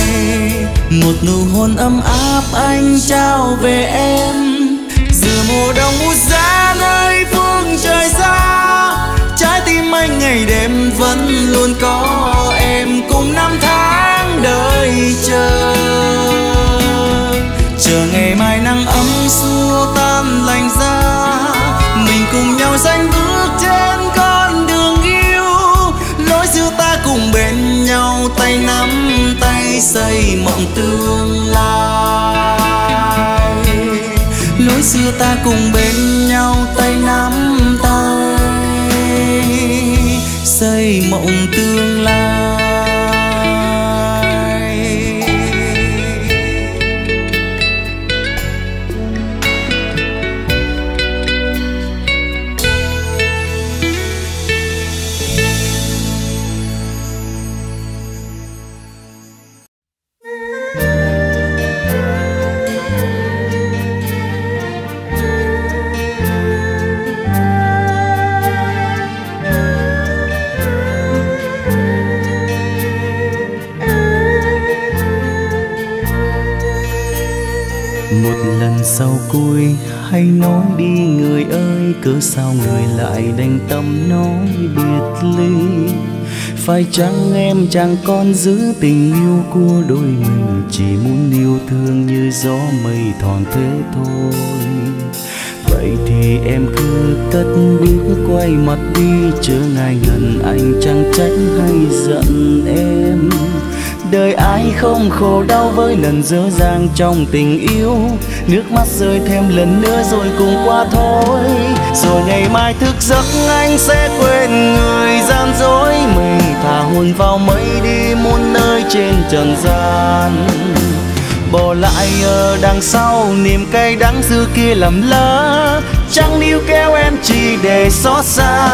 Một nụ hôn ấm áp anh trao về em, giữa mùa đông buốt giá nơi phương trời xa, trái tim anh ngày đêm vẫn luôn có em, cùng năm tháng đợi chờ. Chờ ngày mai nắng ấm xua tan lạnh giá, mình cùng nhau dành bước trên con đường yêu. Lối xưa ta cùng bên nhau, tay nắm tay xây mộng tương lai. Lối xưa ta cùng bên nhau, tay nắm tay xây mộng tương lai. Sau cuối hay nói đi người ơi, cớ sao người lại đành tâm nói biệt ly. Phải chăng em chẳng còn giữ tình yêu của đôi mình, chỉ muốn yêu thương như gió mây thoảng thế thôi. Vậy thì em cứ cất bước quay mặt đi, chớ ngại ngần anh chẳng trách hay giận em. Đời ai không khổ đau với lần dở dang trong tình yêu, nước mắt rơi thêm lần nữa rồi cùng qua thôi. Rồi ngày mai thức giấc anh sẽ quên người gian dối mình, thả hồn vào mây đi muôn nơi trên trần gian. Bỏ lại ở đằng sau niềm cay đắng xưa kia lầm lỡ, chẳng níu kéo em chỉ để xót xa.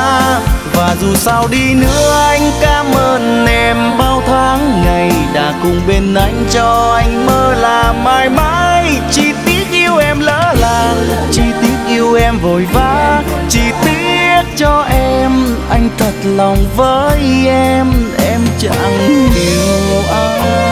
Và dù sao đi nữa anh cảm ơn em, bao tháng ngày đã cùng bên anh cho anh mơ là mãi mãi. Chỉ tiếc yêu em lỡ làng, chỉ tiếc yêu em vội vã, chỉ tiếc cho em anh thật lòng với em, em chẳng yêu ai.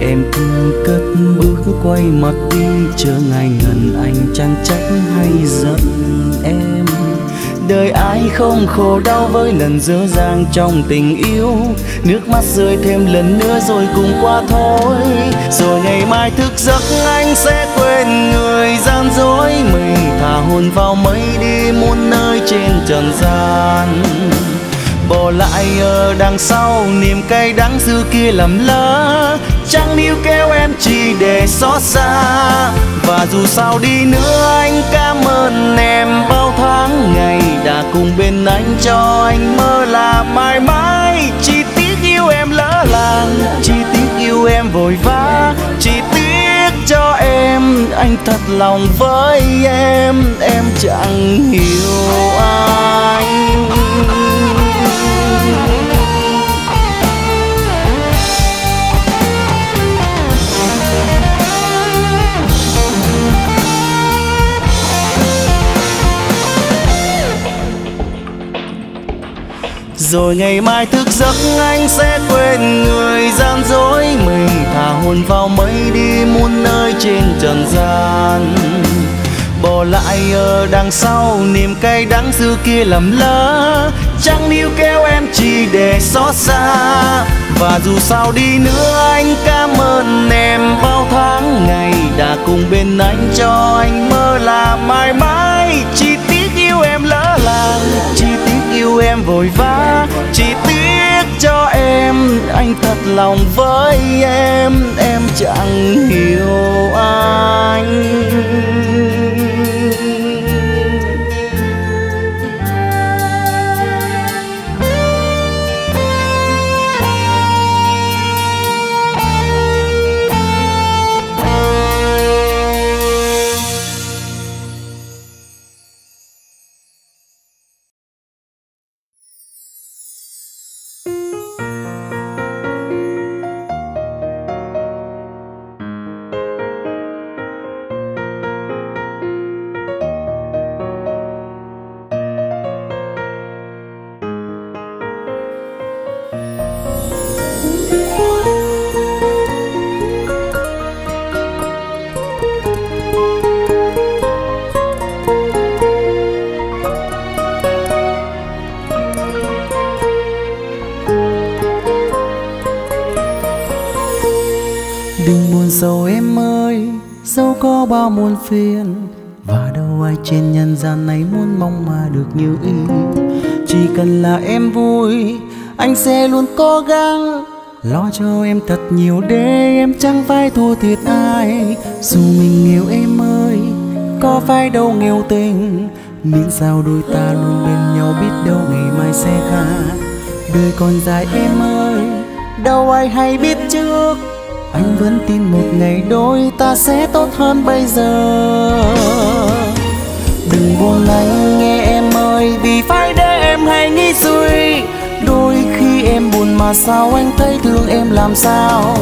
Em cứ cất bước quay mặt đi, chờ ngày ngần anh chẳng trách hay giận em. Đời ai không khổ đau với lần dở dang trong tình yêu, nước mắt rơi thêm lần nữa rồi cùng qua thôi. Rồi ngày mai thức giấc anh sẽ quên người gian dối mình, thả hồn vào mây đi muôn nơi trên trần gian. Bỏ lại ở đằng sau niềm cay đắng xưa kia lầm lỡ, chẳng níu kéo em chỉ để xót xa. Và dù sao đi nữa anh cảm ơn em, bao tháng ngày đã cùng bên anh cho anh mơ là mãi mãi. Chỉ tiếc yêu em lỡ làng, chỉ tiếc yêu em vội vã, chỉ tiếc cho em anh thật lòng với em, em chẳng hiểu ai. rồi ngày mai thức giấc anh sẽ quên người gian dối mình, thả hồn vào mây đi muôn nơi trên trần gian, bỏ lại ở đằng sau niềm cay đắng xưa kia lầm lỡ, chẳng níu kéo em chỉ để xót xa. Và dù sao đi nữa anh cảm ơn em bao tháng ngày đã cùng bên anh, cho anh mơ là mãi mãi. Chỉ tiếc yêu em lỡ làng, chỉ tiếc yêu em vội vã, chỉ tiếc cho em anh thật lòng với em, em chẳng hiểu anh. Bao muôn phiền và đâu ai trên nhân gian này muốn mong mà được như ý. Chỉ cần là em vui, anh sẽ luôn cố gắng lo cho em thật nhiều để em chẳng phải thua thiệt ai. Dù mình yêu em ơi, có phải đâu nghèo tình, miễn sao đôi ta luôn bên nhau biết đâu ngày mai sẽ khác. Đời còn dài em ơi, đâu ai hay biết trước, anh vẫn tin một ngày đôi ta sẽ tốt hơn bây giờ. Đừng buồn anh nghe em ơi, vì phải để em hay nghĩ suy. Đôi khi em buồn mà sao anh thấy thương em làm sao.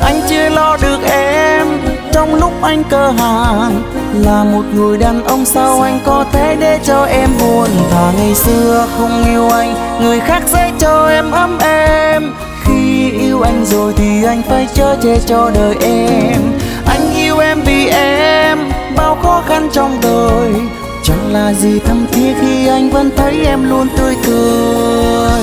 Anh chưa lo được em trong lúc anh cơ hàn, là một người đàn ông sao anh có thể để cho em buồn. Thà ngày xưa không yêu anh, người khác sẽ cho em ấm em. Khi yêu anh rồi thì anh phải chở che cho đời em. Anh yêu em vì em bao khó khăn trong đời, chẳng là gì thâm thiết khi anh vẫn thấy em luôn tươi cười.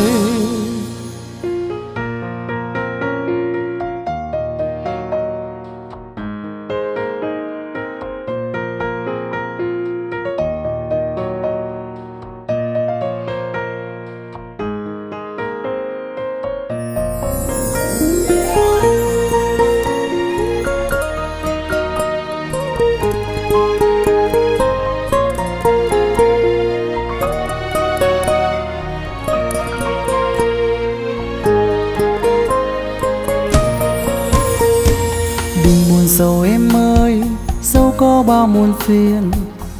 Bao muôn phiền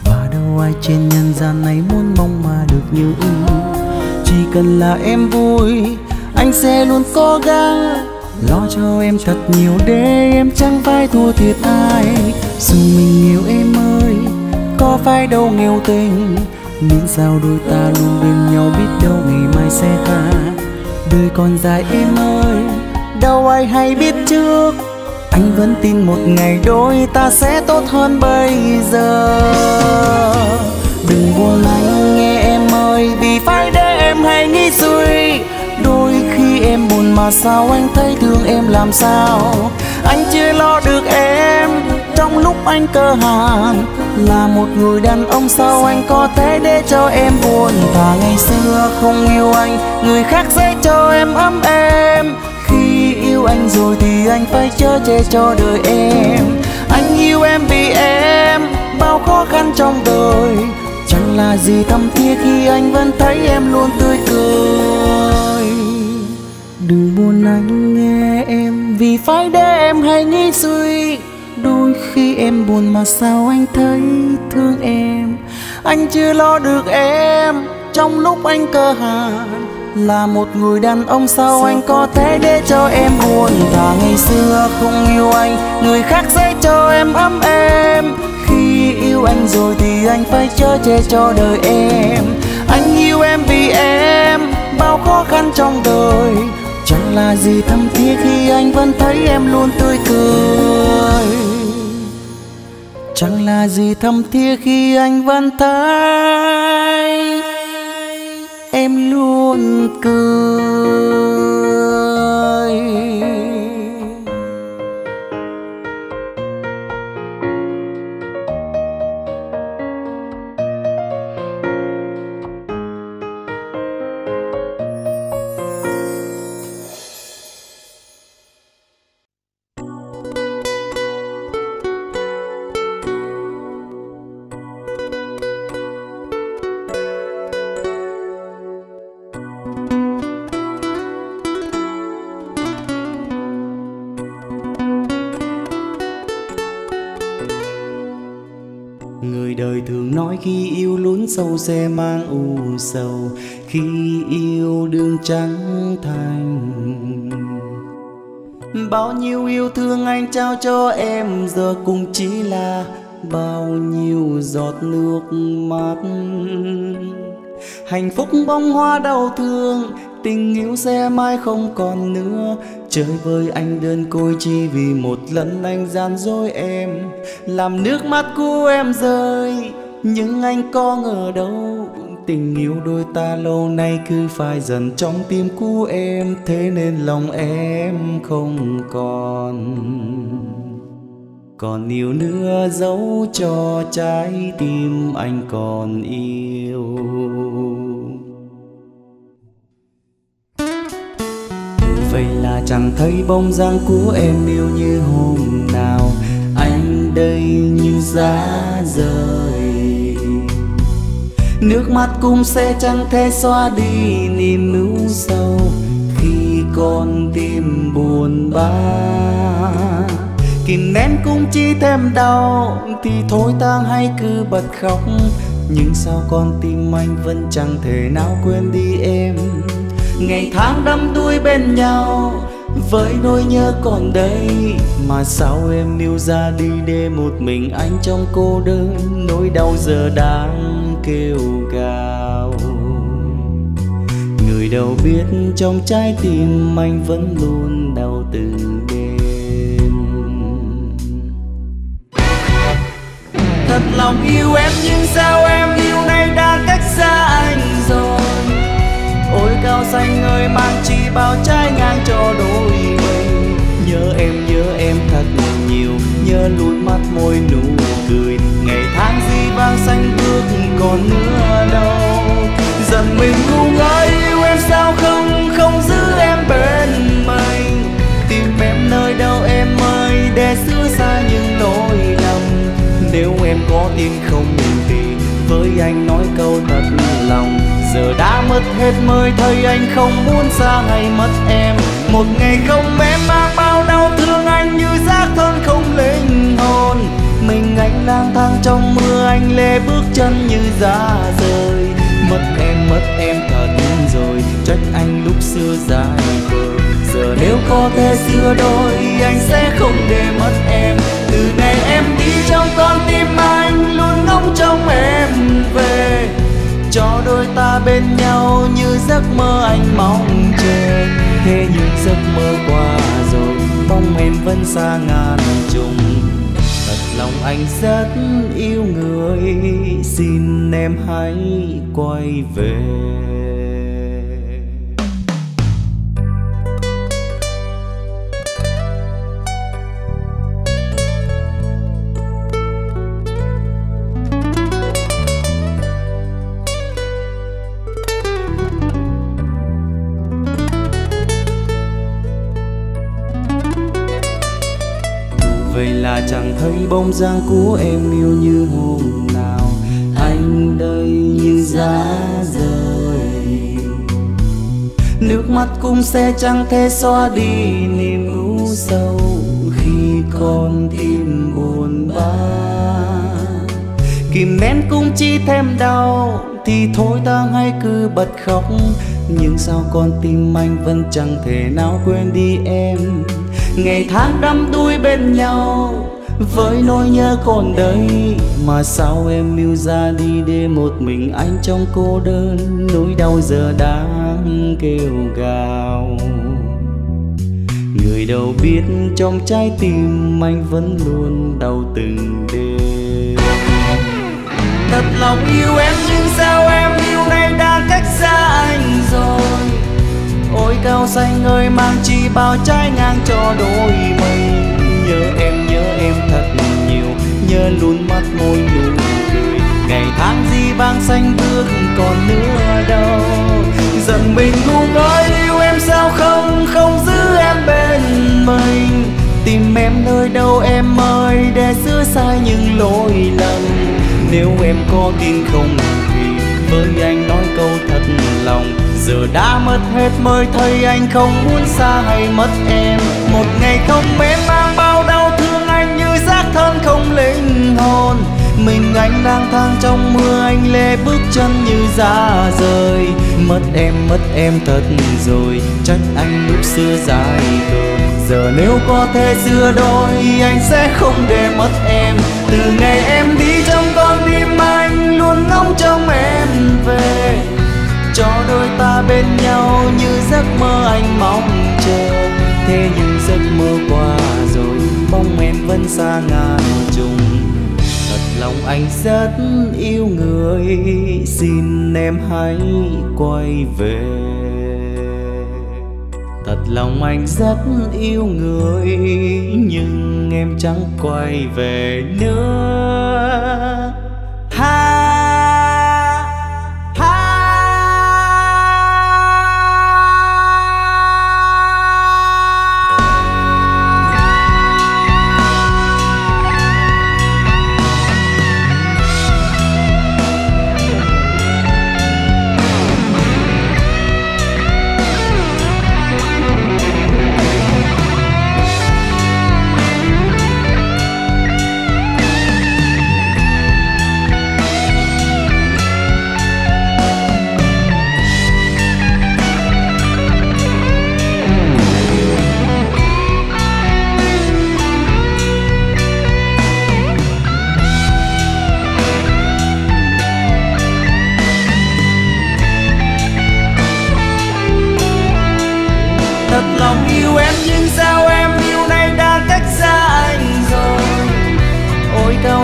và đâu ai trên nhân gian này muốn mong mà được như ý. Chỉ cần là em vui, anh sẽ luôn cố gắng lo cho em thật nhiều để em chẳng phải thua thiệt ai. Dù mình yêu em ơi, có phải đâu nghèo tình, miễn sao đôi ta luôn bên nhau biết đâu ngày mai sẽ khác. Đời còn dài em ơi, đâu ai hay biết trước, anh vẫn tin một ngày đôi ta sẽ tốt hơn bây giờ. Đừng buồn anh nghe em ơi, vì phải để em hay nghĩ suy. Đôi khi em buồn mà sao anh thấy thương em làm sao. Anh chưa lo được em trong lúc anh cơ hàn, là một người đàn ông sao anh có thể để cho em buồn. Và ngày xưa không yêu anh, người khác sẽ cho em ấm em. Yêu anh rồi thì anh phải chở che cho đời em. Anh yêu em vì em bao khó khăn trong đời, chẳng là gì thâm thiết khi anh vẫn thấy em luôn tươi cười. Đừng buồn anh nghe em, vì phải để em hay nghĩ suy. Đôi khi em buồn mà sao anh thấy thương em. Anh chưa lo được em trong lúc anh cơ hàn, là một người đàn ông sao anh có thể để cho em buồn. Thà ngày xưa không yêu anh, người khác sẽ cho em ấm em. Khi yêu anh rồi thì anh phải chở che cho đời em. Anh yêu em vì em bao khó khăn trong đời chẳng là gì thâm thiết khi anh vẫn thấy em luôn tươi cười. Chẳng là gì thâm thiết khi anh vẫn thấy em luôn cười. Khi yêu lún sâu sẽ mang u sầu, khi yêu đương trắng thành. Bao nhiêu yêu thương anh trao cho em giờ cũng chỉ là bao nhiêu giọt nước mắt. Hạnh phúc bông hoa đau thương, tình yêu sẽ mãi không còn nữa. Chơi với anh đơn côi chỉ vì một lần anh gian dối em, làm nước mắt của em rơi. Nhưng anh có ngờ đâu, tình yêu đôi ta lâu nay cứ phai dần trong tim của em. Thế nên lòng em không còn Còn yêu nữa, dấu cho trái tim anh còn yêu. Vậy là chẳng thấy bóng dáng của em yêu như hôm nào, anh đây như giá rời. Nước mắt cũng sẽ chẳng thể xóa đi niềm ưu sầu khi con tim buồn bã. Kìm nén cũng chỉ thêm đau, thì thôi ta hãy cứ bật khóc. Nhưng sao con tim anh vẫn chẳng thể nào quên đi em. Ngày tháng đắm đuối bên nhau với nỗi nhớ còn đây, mà sao em yêu ra đi để một mình anh trong cô đơn. Nỗi đau giờ đang kêu gào, người đâu biết trong trái tim anh vẫn luôn đau từng đêm. Thật lòng yêu em nhưng sao em yêu nay đã cách xa anh rồi. Ôi cao xanh ơi mang chi bao trái ngang cho đôi mình. Nhớ em nhớ em thật nhiều, nhớ lụi mắt môi nụ cười. Ngày tháng gì vang xanh bước còn nữa đâu. Giận mình ngu ngơ yêu em sao không, không giữ em bên mình. Tìm em nơi đâu em ơi, để xưa xa những nỗi lòng. Nếu em có tin không thì với anh nói câu thật lòng. Giờ đã mất hết mới thấy anh không muốn xa hay mất em. Một ngày không em mang bao đau thương anh như xác thân không linh hồn. Mình anh lang thang trong mưa, anh lê bước chân như giá rơi. Mất em, mất em thật rồi, trách anh lúc xưa dài vời. Giờ nếu có thể xưa đôi, anh sẽ không để mất em. Từ nay em đi trong con tim anh, luôn ngóng trong em về. Cho đôi ta bên nhau như giấc mơ anh mong chờ. Thế nhưng giấc mơ qua rồi, mong em vẫn xa ngàn trùng. Lòng anh rất yêu người, xin em hãy quay về. Chẳng thấy bóng dáng của em yêu như hôm nào, anh đây như giá rời. Nước mắt cũng sẽ chẳng thể xóa đi niềm u sầu khi con tim buồn bã. Kìm nén cũng chỉ thêm đau, thì thôi ta hãy cứ bật khóc. Nhưng sao con tim anh vẫn chẳng thể nào quên đi em. Ngày tháng đắm đuối bên nhau với nỗi nhớ còn đây. Mà sao em yêu ra đi để một mình anh trong cô đơn, nỗi đau giờ đang kêu gào. Người đâu biết trong trái tim anh vẫn luôn đau từng đêm. Thật lòng yêu em nhưng sao em yêu nay đã cách xa anh rồi. Ôi cao xanh ơi mang chi bao trái ngang cho đôi mình. Nhớ em nhớ em thật nhiều, nhớ luôn mắt môi nụ cười. Ngày tháng gì vang xanh bước còn nữa đâu. Giận mình ngu ngốc yêu em sao không không giữ em bên mình. Tìm em nơi đâu em ơi để sửa sai những lỗi lầm. Nếu em có tin không thì với anh nói câu thật lòng. Giờ đã mất hết mới thấy anh không muốn xa hay mất em. Một ngày không em mang bao đau thương anh như xác thân không linh hồn. Mình anh lang thang trong mưa anh lê bước chân như ra rời. Mất em mất em thật rồi, trách anh lúc xưa dài hơn. Giờ nếu có thể xưa đôi anh sẽ không để mất em. Từ ngày em đi trong con tim anh luôn ngóng trông em về. Cho đôi ta bên nhau như giấc mơ anh mong chờ. Thế nhưng giấc mơ qua rồi, mong em vẫn xa ngàn trùng. Thật lòng anh rất yêu người, xin em hãy quay về. Thật lòng anh rất yêu người, nhưng em chẳng quay về nữa. Ha!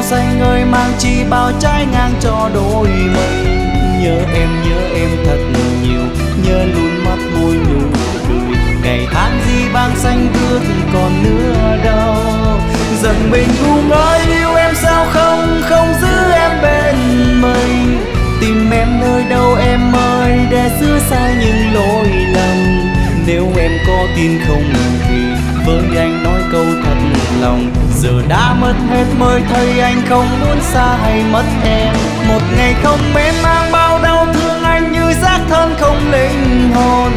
Xanh ơi mang chi bao trái ngang cho đôi mình. Nhớ em nhớ em thật nhiều, nhớ luôn mắt môi nụ cười. Ngày tháng gì vang xanh bước còn nữa đâu. Giận mình ngu ngốc yêu em sao không không giữ em bên mình. Tìm em nơi đâu em ơi để sửa sai những lỗi lầm. Nếu em có tin không thì với anh nói câu thật lòng. Giờ đã mất hết mới thấy anh không muốn xa hay mất em. Một ngày không em mang bao đau thương anh như xác thân không linh hồn.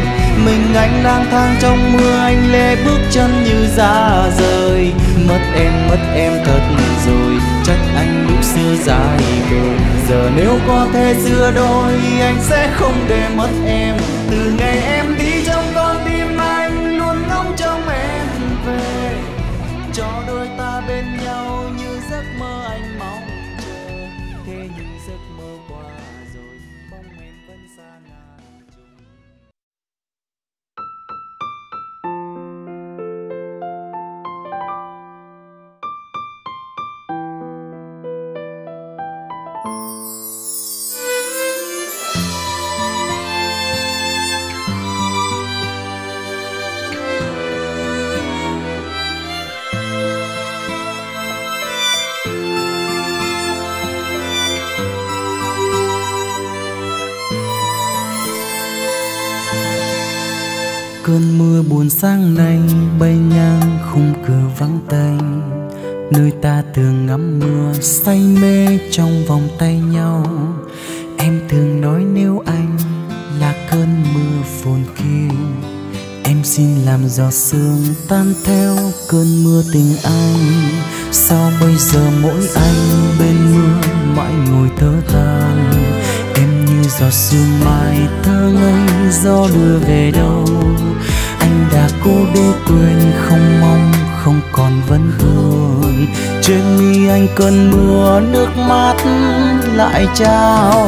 Mình anh lang thang trong mưa anh lê bước chân như ra rời. Mất em mất em thật rồi, trách anh lúc xưa dài vời. Giờ nếu có thể xưa đôi anh sẽ không để mất em. Từ ngày em đi trong con tim anh luôn ngóng trông em về. Cho đôi ta bên nhau như giấc mơ anh mong chờ. Thế nhưng giấc mơ qua rồi, mong em vẫn xa ngàn trùng. Cơn mưa buồn sáng nay bay ngang khung cửa vắng tanh, nơi ta thường ngắm mưa say mê trong vòng tay nhau. Em thường nói nếu anh là cơn mưa phồn kia, em xin làm giọt sương tan theo cơn mưa tình anh. Sao bây giờ mỗi anh bên mưa mãi ngồi thở than, em như giọt sương mai thơ ngây gió đưa về đâu. Anh đã cố để quên không mong không còn vẫn hơn. trên mi anh cơn mưa nước mắt lại trao.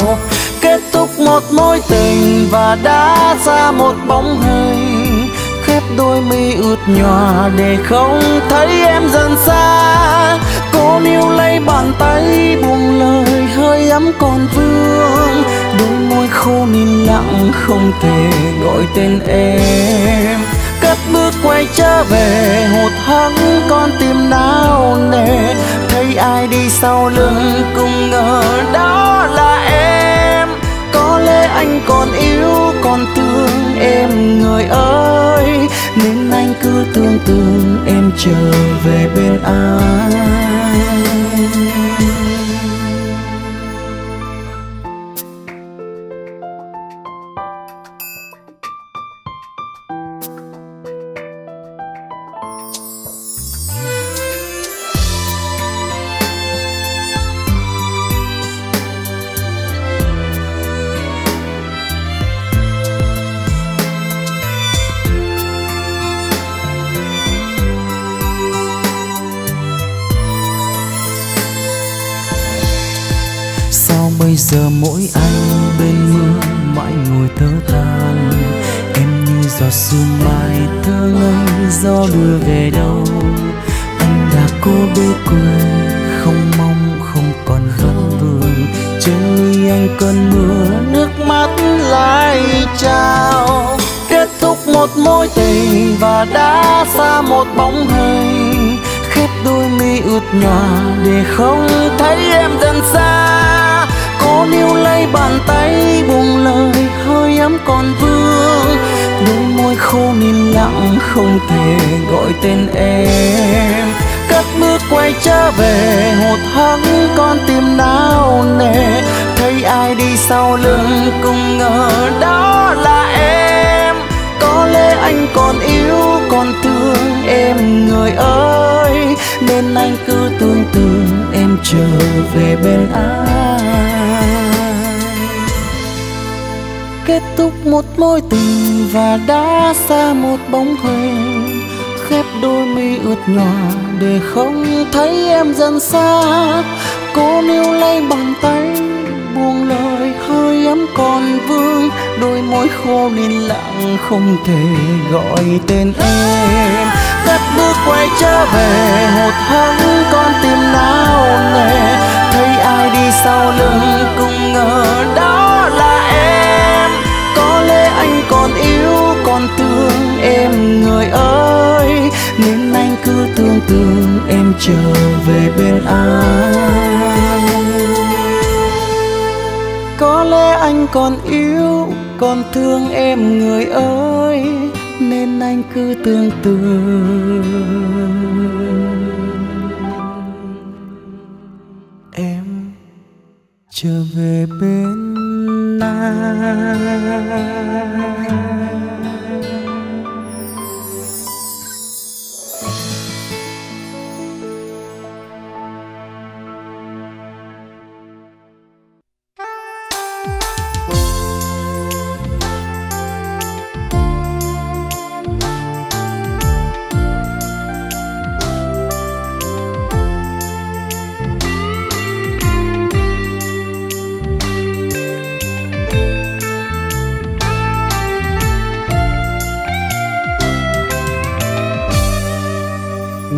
Kết thúc một mối tình và đã ra một bóng hình, khép đôi mi ướt nhòa để không thấy em dần xa. Cô níu lấy bàn tay buông lời hơi ấm còn vương, đôi môi khô nín lặng không thể gọi tên em. Cất bước quay trở về hụt hẫng con tim nao nề, thấy ai đi sau lưng cũng ngờ đó là em. Có lẽ anh còn yêu còn thương em người ơi, nên anh cứ tương tương em trở về bên anh. Bây giờ mỗi anh bên mưa mãi ngồi thở than, em như giọt sương mai thơ ngây gió đưa về đâu. Anh đã cố bơ cười không mong không còn khóc vương, trên mi anh cơn mưa nước mắt lại trao. Kết thúc một mối tình và đã xa một bóng hình, khép đôi mi ướt nhòa để không thấy em dần xa. Cô níu lấy bàn tay buông lời hơi ấm còn vương, đôi môi khô nín lặng không thể gọi tên em. Cất bước quay trở về hụt hẫng con tim nao nề, thấy ai đi sau lưng cũng ngờ đó là em. Có lẽ anh còn yêu còn thương em người ơi, nên anh cứ tương tư em trở về bên anh. Kết thúc một mối tình và đã xa một bóng hình, khép đôi mi ướt nhòa để không thấy em dần xa. Cô níu lấy bàn tay buông lời hơi ấm còn vương, đôi môi khô nín lặng không thể gọi tên em. Cất bước quay trở về hụt hẫng con tim nao nề, thấy ai đi sau lưng cũng ngờ đó là em. Có lẽ anh còn yêu còn thương em người ơi, nên anh cứ tương tương em trở về bên anh. Có lẽ anh còn yêu còn thương em người ơi, nên anh cứ tương tương em trở về bên anh.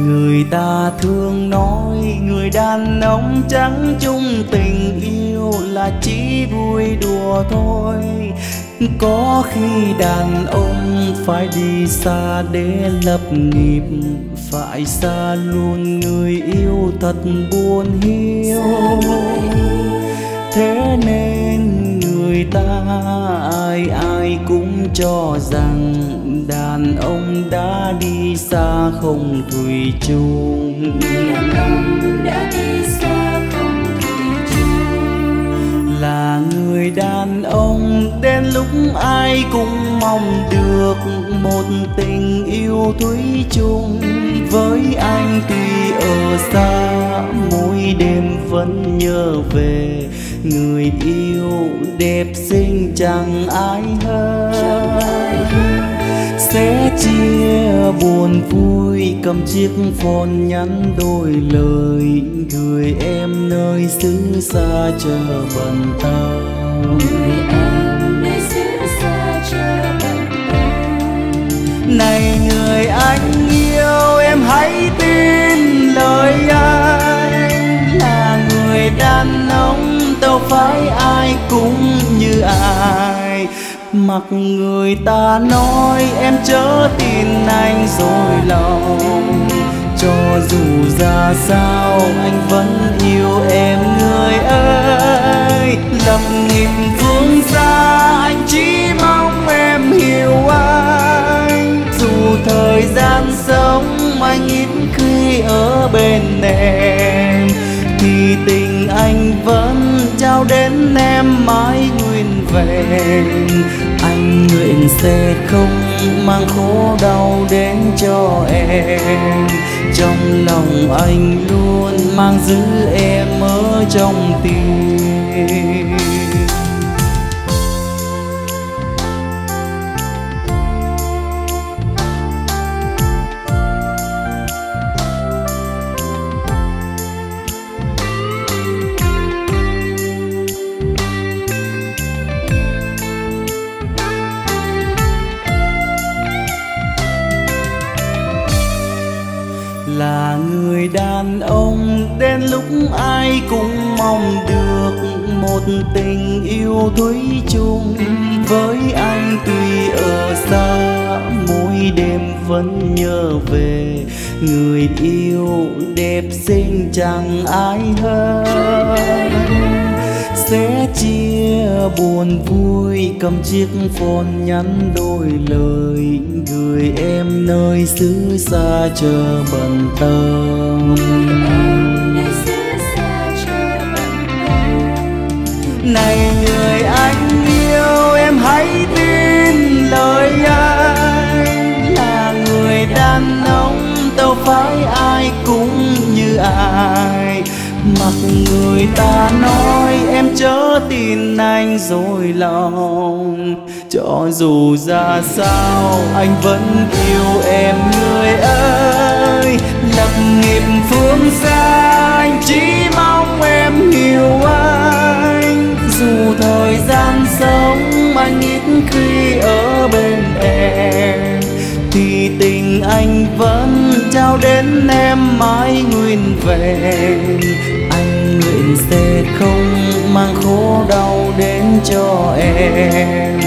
Người ta thường nói người đàn ông chẳng chung tình yêu là chỉ vui đùa thôi. Có khi đàn ông phải đi xa để lập nghiệp, phải xa luôn người yêu thật buồn hiu. Thế nên người ta ai ai cũng cho rằng đàn ông đã đi xa không thủy chung. Đàn ông đã đi xa không thủy chung là người đàn ông đến lúc ai cũng mong được một tình yêu thủy chung. Với anh tuy ở xa mỗi đêm vẫn nhớ về người yêu đẹp xinh chẳng ai hơn. sẽ chia buồn vui, cầm chiếc phone nhắn đôi lời gửi em nơi xứ xa chờ bằng tao. Này người anh yêu, em hãy tin lời anh, là người đàn ông đâu phải ai cũng như ai. Mặc người ta nói em chớ tin anh dối lòng, cho dù ra sao anh vẫn yêu em người ơi. Lập nghiệp vương xa anh chỉ mong em hiểu anh, dù thời gian sống anh ít khi ở bên em, thì tình anh vẫn trao đến em mãi nguyên vẹn. Anh nguyện sẽ không mang khổ đau đến cho em, trong lòng anh luôn mang giữ em ở trong tim. Là người đàn ông đến lúc ai cũng mong được một tình yêu thủy chung, với anh tuy ở xa mỗi đêm vẫn nhớ về người yêu đẹp xinh chẳng ai hơn. Sẽ chia buồn vui, cầm chiếc phone nhắn đôi lời gửi em nơi xứ xa chờ bằng tâm. Này người anh yêu, em hãy tin lời anh, là người đàn ông đâu phải ai cũng như ai. Mặc người ta nói em chớ tin anh dối lòng, cho dù ra sao anh vẫn yêu em người ơi. Lập nghiệp phương xa anh chỉ mong em hiểu anh, dù thời gian sống anh ít khi ở bên em, thì tình anh vẫn trao đến em mãi nguyên vẹn. Anh nguyện sẽ không mang khổ đau đến cho em,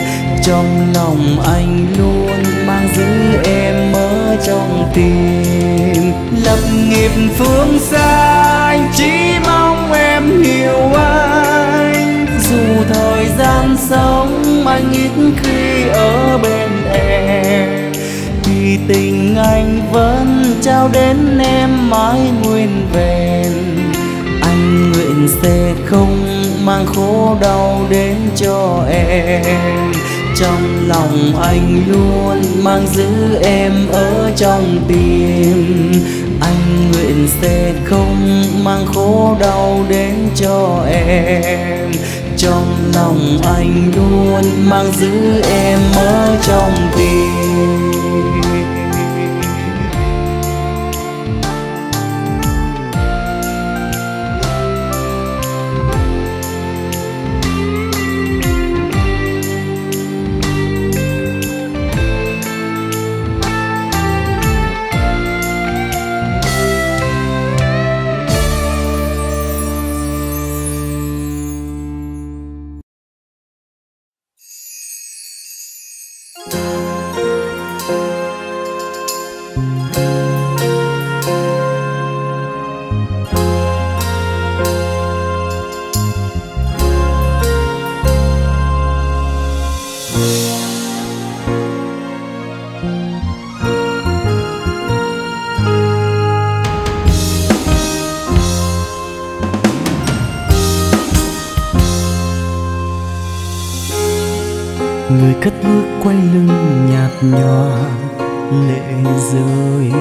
trong lòng anh luôn mang giữ em ở trong tim. Lập nghiệp phương xa anh chỉ mong em hiểu anh, dù thời gian sống anh ít khi ở bên em, thì tình anh vẫn trao đến em mãi nguyên vẹn. Anh nguyện sẽ không mang khổ đau đến cho em, trong lòng anh luôn mang giữ em ở trong tim. Anh nguyện sẽ không mang khổ đau đến cho em, trong lòng anh luôn mang giữ em ở trong tim. Người cất bước quay lưng nhạt nhòa lệ rơi,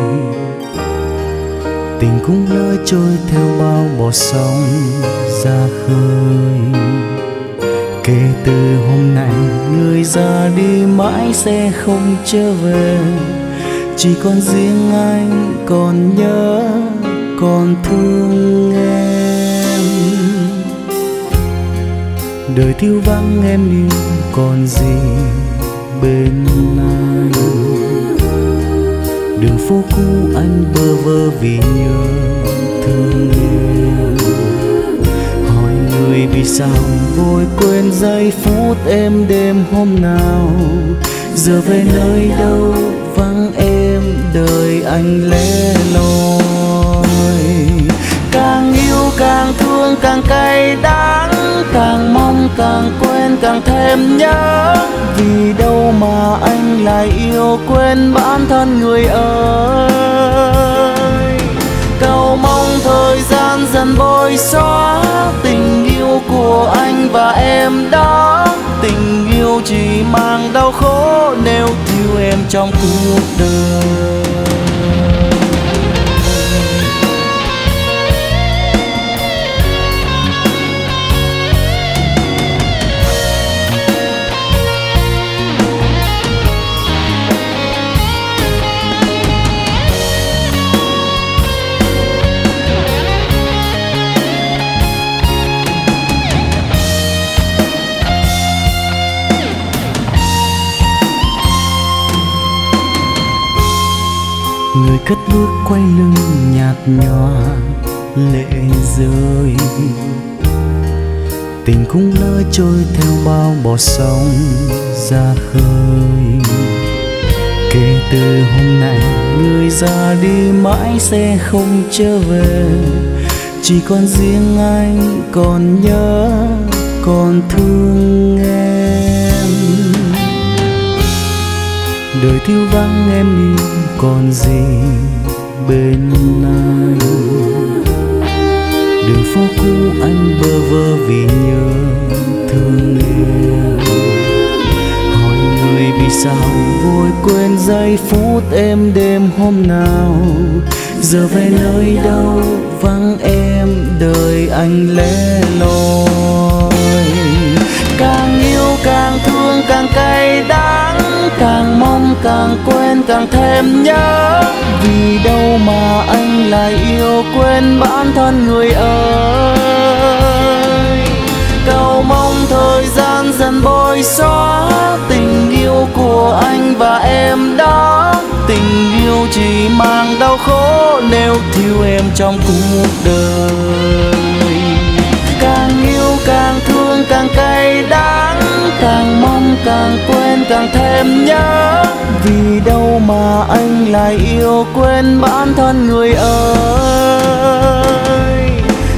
tình cũng lỡ trôi theo bao bọt sóng ra khơi. Kể từ hôm nay người ra đi mãi sẽ không trở về, chỉ còn riêng anh còn nhớ còn thương em. Đời thiếu vắng em yêu còn gì bên anh, đường phố cũ anh bơ vơ vì nhớ thương em. Hỏi người vì sao vội quên giây phút em đêm hôm nào, giờ về nơi đâu vắng em đời anh lẻ loi. Càng yêu càng thương càng cay đắng, càng mong càng quên càng thêm nhớ, vì đâu mà anh lại yêu quên bản thân người ơi. Cầu mong thời gian dần bôi xóa tình yêu của anh và em đó, tình yêu chỉ mang đau khổ nếu thiếu em trong cuộc đời. Người cất bước quay lưng nhạt nhòa lệ rơi, tình cũng lỡ trôi theo bao bọt sóng ra khơi. Kể từ hôm nay người ra đi mãi sẽ không trở về, chỉ còn riêng anh còn nhớ còn thương em. Đời thiếu vắng em yêu còn gì bên anh, đường phố cũ anh bơ vơ vì nhớ thương em. Hỏi người vì sao vội quên giây phút em đêm hôm nào, giờ về nơi đâu vắng em đời anh lẻ loi. Càng yêu càng thương càng cay đắng, càng mong càng quên càng thêm nhớ, vì đâu mà anh lại yêu quên bản thân người ơi. Cầu mong thời gian dần bôi xóa tình yêu của anh và em đó, tình yêu chỉ mang đau khổ nếu thiếu em trong cuộc đời. Càng yêu càng thương càng cay đắng, càng mong càng quên càng thêm nhớ, vì đâu mà anh lại yêu quên bản thân người ơi.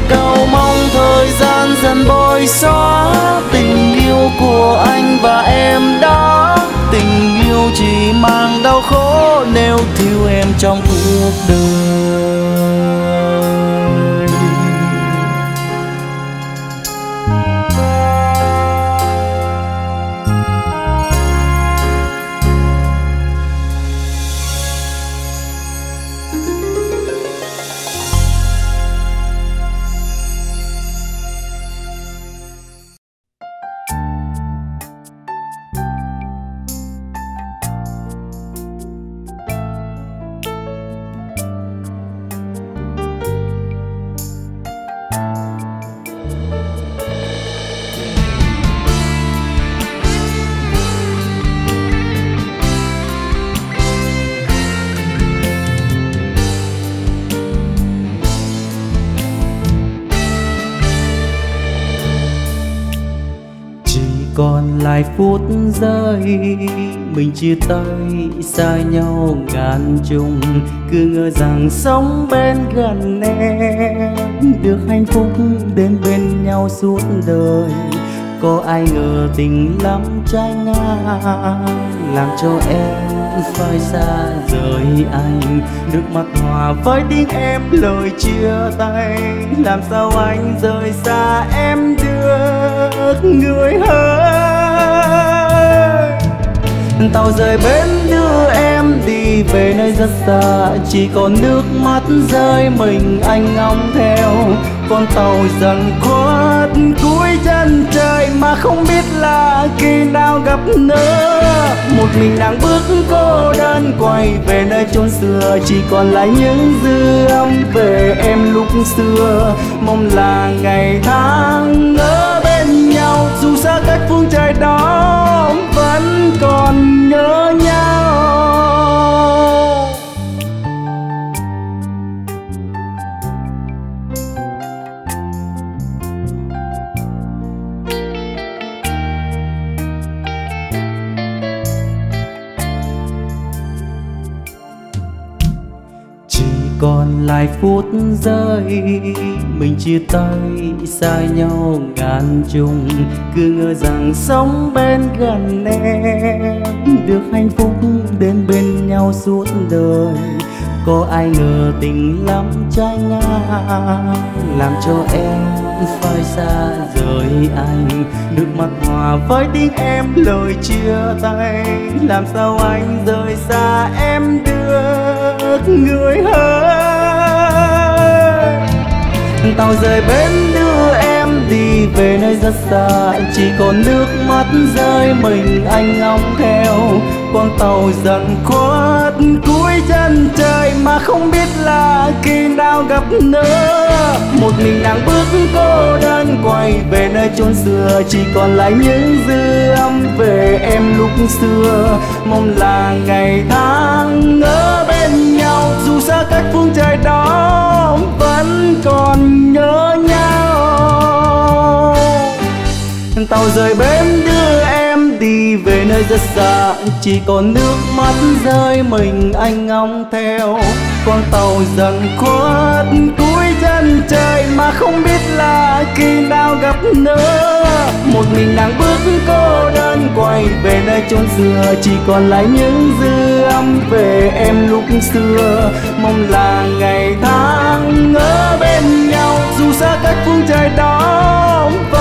Cầu mong thời gian dần bôi xóa tình yêu của anh và em đó, tình yêu chỉ mang đau khổ nếu thiếu em trong cuộc đời. Còn lại phút giây mình chia tay xa nhau ngàn trùng, cứ ngờ rằng sống bên gần em được hạnh phúc đến bên nhau suốt đời. Có ai ngờ tình lắm trái ngang làm cho em phải xa rời anh, nước mắt hòa với tiếng em lời chia tay. Làm sao anh rời xa em được người ơi. Tàu rời bến đưa em đi về nơi rất xa, chỉ còn nước mắt rơi mình anh ngóng theo. Con tàu dần khuất cuối chân trời. mà không biết là khi nào gặp nữa. Một mình nàng bước cô đơn quay về nơi chốn xưa, chỉ còn lại những dư âm về em lúc xưa. Mong là ngày tháng ở bên nhau, dù xa cách phương trời đó vẫn còn nhớ nhau. Còn lại phút giây mình chia tay xa nhau ngàn trùng, cứ ngờ rằng sống bên gần em được hạnh phúc đến bên nhau suốt đời. Có ai ngờ tình lắm trái ngang làm cho em phải xa rời anh. Nước mắt hòa với tiếng em lời chia tay, làm sao anh rời xa em được người hỡi. Tàu rời bến đưa em đi về nơi rất xa, chỉ còn nước mắt rơi mình anh ngóng theo. Con tàu dần khuất cuối chân trời mà không biết là khi nào gặp nữa. Một mình nàng bước cô đơn quay về nơi chốn xưa, chỉ còn lại những dư âm về em lúc xưa. Mong là ngày tháng ở bên nhau, dù xa cách phương trời đó vẫn còn nhớ nhau. Tàu rời bến đưa em đi về nơi rất xa, chỉ còn nước mắt rơi mình anh ngóng theo. Con tàu dần khuất cuối chân trời mà không biết là khi nào gặp nữa. Một mình nàng bước cô đơn quay về nơi chốn xưa, chỉ còn lại những dư âm về em lúc xưa. Mong là ngày tháng ở bên nhau, dù xa cách phương trời đó